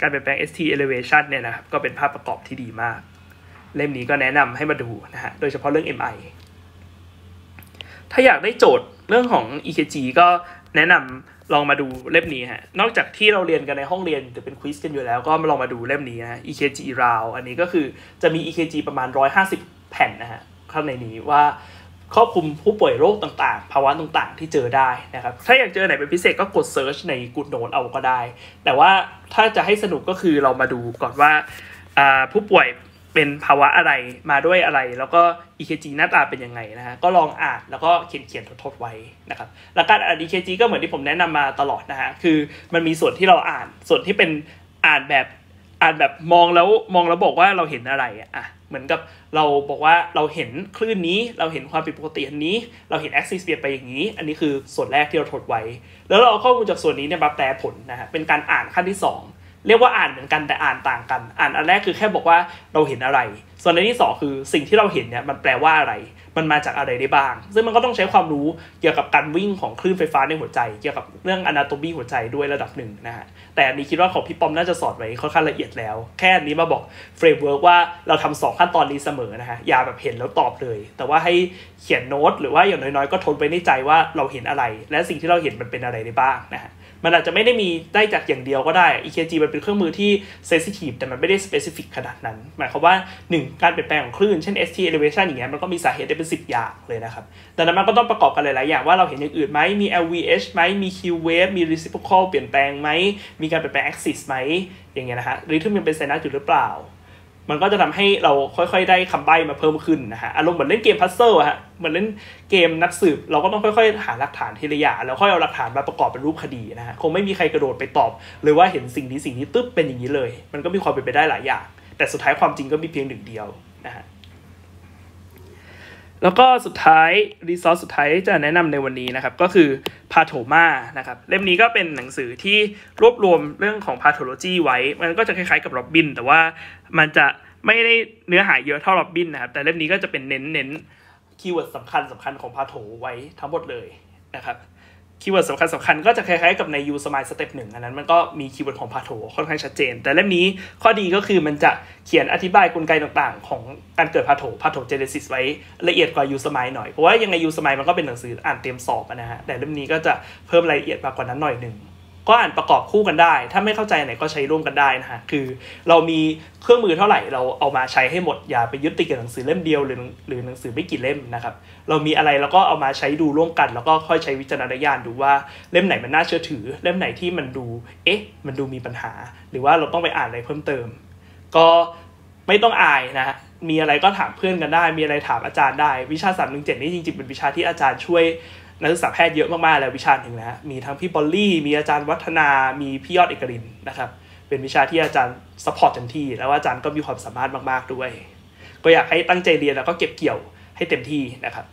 การเปลี่ยนแปลง ST elevation เนี่ยนะครับก็เป็นภาพประกอบที่ดีมากเล่มนี้ก็แนะนำให้มาดูนะฮะโดยเฉพาะเรื่อง MI ถ้าอยากได้โจทย์เรื่องของ EKG ก็แนะนำลองมาดูเล่มนี้ฮะนอกจากที่เราเรียนกันในห้องเรียนหรือเป็นควิสกันอยู่แล้วก็ลองมาดูเล่มนี้นะ EKG round อันนี้ก็คือจะมี EKG ประมาณ150แผ่นนะฮะข้างในนี้ว่าครอบคลุมผู้ป่วยโรคต่างๆภาวะต่างๆที่เจอได้นะครับถ้าอยากเจอไหนเป็นพิเศษก็กด search ใน Goodnotes เอาก็ได้แต่ว่าถ้าจะให้สนุกก็คือเรามาดูก่อนว่าผู้ป่วยเป็นภาวะอะไรมาด้วยอะไรแล้วก็ EKG หน้าตาเป็นยังไงนะฮะก็ลองอ่านแล้วก็เขียนทดๆไว้นะครับแล้วการอ่าน EKG ก็เหมือนที่ผมแนะนำมาตลอดนะฮะคือมันมีส่วนที่เราอ่านส่วนที่เป็นอ่านแบบมองแล้วบอกว่าเราเห็นอะไรอ่ะเหมือนกับเราบอกว่าเราเห็นคลื่นนี้เราเห็นความผิดปกติอันนี้เราเห็นแอคซิสเปลี่ยนไปอย่างนี้อันนี้คือส่วนแรกที่เราทดไว้แล้วเราเอาข้อมูลจากส่วนนี้เนี่ยมาแปลผลนะฮะเป็นการอ่านขั้นที่2เรียกว่าอ่านเหมือนกันแต่อ่านต่างกันอ่านอันแรกคือแค่บอกว่าเราเห็นอะไรส่วนอันที่2คือสิ่งที่เราเห็นเนี่ยมันแปลว่าอะไรมันมาจากอะไรได้บ้างซึ่งมันก็ต้องใช้ความรู้เกี่ยวกับการวิ่งของคลื่นไฟฟ้าในหัวใจเกี่ยวกับเรื่องอนาโตมีหัวใจด้วยระดับหนึ่งนะฮะแต่อันนี้คิดว่าของพี่ปอมน่าจะสอนไว้ค่อนข้างละเอียดแล้วแค่นี้มาบอกเฟรมเวิร์กว่าเราทำ2ขั้นตอนนี้เสมอนะฮะอย่าแบบเห็นแล้วตอบเลยแต่ว่าให้เขียนโน้ตหรือว่าอย่างน้อยๆก็ทนไปในใจว่าเราเห็นอะไรและสิ่งที่เราเห็นมันเป็นอะไรได้บ้างนะฮะมันอาจจะไม่ได้มีได้จากอย่างเดียวก็ได้ EKG มันเป็นเครื่องมือที่ sensitive แต่มันไม่ได้ specific ขนาดนั้นหมายความว่า1การเปลี่ยนแปลงของคลื่นเช่น ST elevation อย่างเงี้ยมันก็มีสาเหตุได้เป็น10อย่างเลยนะครับแต่นั้นมันก็ต้องประกอบกันหลายๆอย่างว่าเราเห็นอย่างอื่นไหมมี LVH ไหมมี Q wave มี reciprocal เปลี่ยนแปลงไหมมีการเปลี่ยนแปลง axis ไหมอย่างเงี้ยนะฮะ rhythm ยังเป็น sinus อยู่หรือเปล่ามันก็จะทำให้เราค่อยๆได้คำใบ้มาเพิ่มขึ้นนะฮะอารมณ์เหมือนเล่นเกมพัซเซิลฮะเหมือนเล่นเกมนักสืบเราก็ต้องค่อยๆหาหลักฐานทีละอย่างแล้วค่อยเอาหลักฐานมาประกอบเป็นรูปคดีนะฮะคงไม่มีใครกระโดดไปตอบเลยว่าเห็นสิ่งนี้ตึ๊บเป็นอย่างนี้เลยมันก็มีความเป็นไปได้หลายอย่างแต่สุดท้ายความจริงก็มีเพียงหนึ่งเดียวนะฮะแล้วก็สุดท้ายรีซอสสุดท้ายที่จะแนะนำในวันนี้นะครับก็คือพาโทมานะครับเล่มนี้ก็เป็นหนังสือที่รวบรวมเรื่องของพาโทโลจีไว้มันก็จะคล้ายๆกับร็อบบินแต่ว่ามันจะไม่ได้เนื้อหาเยอะเท่าร็อบบินนะครับแต่เล่มนี้ก็จะเป็นเน้นคีย์เวิร์ดสำคัญของพาโทไว้ทั้งหมดเลยนะครับคีย์เวิร์ดสำคัญก็จะคล้ายๆกับใน U Smile Step 1อันนั้นมันก็มีคีย์เวิร์ดของพาโทค่อนข้างชัดเจนแต่เล่มนี้ข้อดีก็คือมันจะเขียนอธิบายกลไกต่างๆของการเกิดพาโทเจเนซิสไว้ละเอียดกว่า U Smile หน่อยเพราะว่ายังใน U Smile มันก็เป็นหนังสืออ่านเตรียมสอบนะฮะแต่เล่มนี้ก็จะเพิ่มรายละเอียดมากกว่านั้นหน่อยนึงก็อ่านประกอบคู่กันได้ถ้าไม่เข้าใจไหนก็ใช้ร่วมกันได้นะฮะคือเรามีเครื่องมือเท่าไหร่เราเอามาใช้ให้หมดอย่าไปยึดติดกับหนังสือเล่มเดียวหรือหนังสือไม่กี่เล่มนะครับเรามีอะไรแล้วก็เอามาใช้ดูร่วมกันแล้วก็ค่อยใช้วิจารณญาณดูว่าเล่มไหนมันน่าเชื่อถือเล่มไหนที่มันดูมันดูมีปัญหาหรือว่าเราต้องไปอ่านอะไรเพิ่มเติมก็ไม่ต้องอายนะ มีอะไรก็ถามเพื่อนกันได้มีอะไรถามอาจารย์ได้วิชา317นี่จริงๆเป็นวิชาที่อาจารย์ช่วยนักศึกษาแพทย์เยอะมากๆแล้ววิชาหนึ่งนะมีทั้งพี่บอลลี่มีอาจารย์วัฒนามีพี่ยอดเอกรินนะครับเป็นวิชาที่อาจารย์ซัพพอร์ตเต็มที่แล้วอาจารย์ก็มีความสามารถมากๆด้วยก็อยากให้ตั้งใจเรียนแล้วก็เก็บเกี่ยวให้เต็มที่นะครับ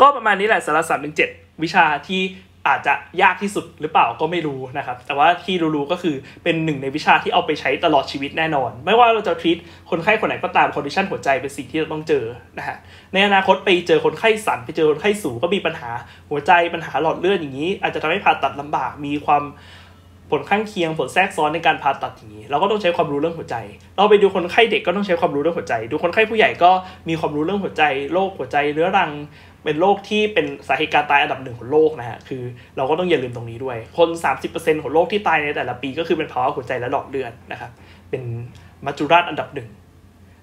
ก็ประมาณนี้แหละสาระ317วิชาที่อาจจะยากที่สุดหรือเปล่าก็ไม่รู้นะครับแต่ว่าที่รู้ๆก็คือเป็นหนึ่งในวิชาที่เอาไปใช้ตลอดชีวิตแน่นอนไม่ว่าเราจะทรีตคนไข้คนไหนก็ตามคอนดิชันหัวใจเป็นสิ่งที่เราต้องเจอนะฮะในอนาคตไปเจอคนไข้สั่นไปเจอคนไข้สูงก็มีปัญหาหัวใจปัญหาหลอดเลือดอย่างนี้อาจจะทำให้ผ่าตัดลำบากมีความผลข้างเคียงผลแทรกซ้อนในการผ่าตัดอย่างนี้เราก็ต้องใช้ความรู้เรื่องหัวใจเราไปดูคนไข้เด็กก็ต้องใช้ความรู้เรื่องหัวใจดูคนไข้ผู้ใหญ่ก็มีความรู้เรื่องหัวใจโรคหัวใจเรื้อรังเป็นโรคที่เป็นสาเหตุการตายอันดับหนึ่งของโลกนะฮะคือเราก็ต้องอย่าลืมตรงนี้ด้วยคน 30% ของโลกที่ตายในแต่ละปีก็คือเป็นภาวะหัวใจและหลอดเลือดนะครับเป็นมัจจุราชอันดับหนึ่ง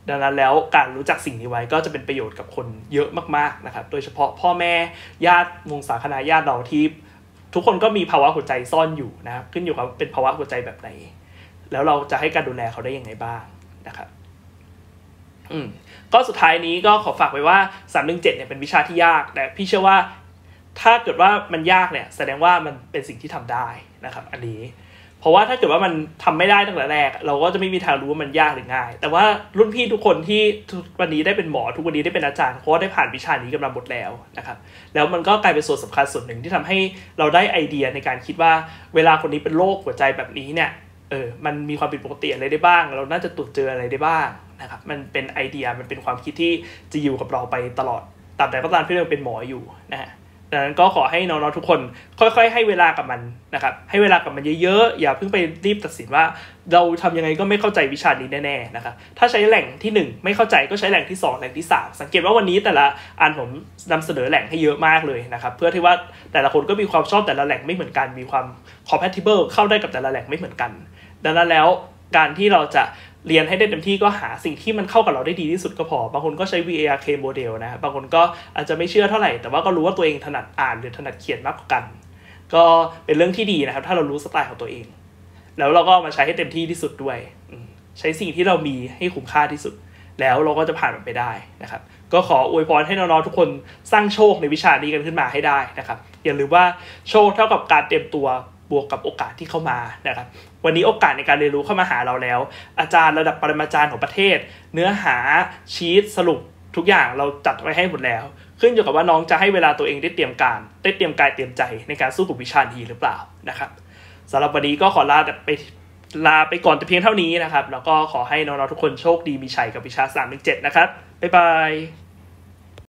ดังนั้นแล้วการรู้จักสิ่งนี้ไว้ก็จะเป็นประโยชน์กับคนเยอะมากๆนะครับโดยเฉพาะพ่อแม่ญาติวงศาคณาญาติเราที่ทุกคนก็มีภาวะหัวใจซ่อนอยู่นะครับขึ้นอยู่กับเป็นภาวะหัวใจแบบไหนแล้วเราจะให้การดูแลเขาได้ยังไงบ้างนะครับก็สุดท้ายนี้ก็ขอฝากไว้ว่า317เนี่ยเป็นวิชาที่ยากแต่พี่เชื่อว่าถ้าเกิดว่ามันยากเนี่ยแสดงว่ามันเป็นสิ่งที่ทำได้นะครับอันนี้เพราะว่าถ้าเกิดว่ามันทำไม่ได้ตั้งแต่แรกเราก็จะไม่มีทางรู้ว่ามันยากหรือง่ายแต่ว่ารุ่นพี่ทุกคนที่วันนี้ได้เป็นหมอทุกวันนี้ได้เป็นอาจารย์เขาได้ผ่านวิชานี้กันมาหมดแล้วนะครับแล้วมันก็กลายเป็นส่วนสำคัญส่วนหนึ่งที่ทำให้เราได้ไอเดียในการคิดว่าเวลาคนนี้เป็นโรคหัวใจแบบนี้เนี่ยมันมีความผิดปกติอะไรได้บ้างเราน่าจะตรวจเจออะไรได้บ้างนะครับมันเป็นไอเดียมันเป็นความคิดที่จะอยู่กับเราไปตลอดตามแต่ก็ตามที่เราเป็นหมออยู่นะฮะดังนั้นก็ขอให้น้องๆทุกคนค่อยๆให้เวลากับมันนะครับให้เวลากับมันเยอะๆอย่าเพิ่งไปรีบตัดสินว่าเราทำยังไงก็ไม่เข้าใจวิชานี้แน่ๆนะครับถ้าใช้แหล่งที่1ไม่เข้าใจก็ใช้แหล่งที่2แหล่งที่3สังเกตว่าวันนี้แต่ละอันผมนำเสนอแหล่งให้เยอะมากเลยนะครับเพื่อที่ว่าแต่ละคนก็มีความชอบแต่ละแหล่งไม่เหมือนกันมีความ compatible เข้าได้กับแต่ละแหล่งไม่เหมือนกันดังนั้นแล้วการที่เราจะเรียนให้ได้เต็มที่ก็หาสิ่งที่มันเข้ากับเราได้ดีที่สุดก็พอบางคนก็ใช้ VARK โมเดลนะบางคนก็อาจจะไม่เชื่อเท่าไหร่แต่ว่าก็รู้ว่าตัวเองถนัดอ่านหรือถนัดเขียนมากกว่ากันก็เป็นเรื่องที่ดีนะครับถ้าเรารู้สไตล์ของตัวเองแล้วเราก็มาใช้ให้เต็มที่ที่สุดด้วยใช้สิ่งที่เรามีให้คุ้มค่าที่สุดแล้วเราก็จะผ่านมันไปได้นะครับก็ขออวยพรให้น้องๆทุกคนสร้างโชคในวิชานี้กันขึ้นมาให้ได้นะครับอย่าลืมว่าโชคเท่ากับการเตรียมตัวบวกกับโอกาสที่เข้ามานะครับวันนี้โอกาสในการเรียนรู้เข้ามาหาเราแล้วอาจารย์ระดับปรมาจารย์ของประเทศเนื้อหาชีทสรุปทุกอย่างเราจัดไว้ให้หมดแล้วขึ้นอยู่กับว่าน้องจะให้เวลาตัวเองได้เตรียมกายเตรียมใจในการสู้กับวิชานี้หรือเปล่านะครับสำหรับวันนี้ก็ขอลาไปก่อนแต่เพียงเท่านี้นะครับแล้วก็ขอให้น้องๆทุกคนโชคดีมีชัยกับวิชา317นะครับบ๊ายบาย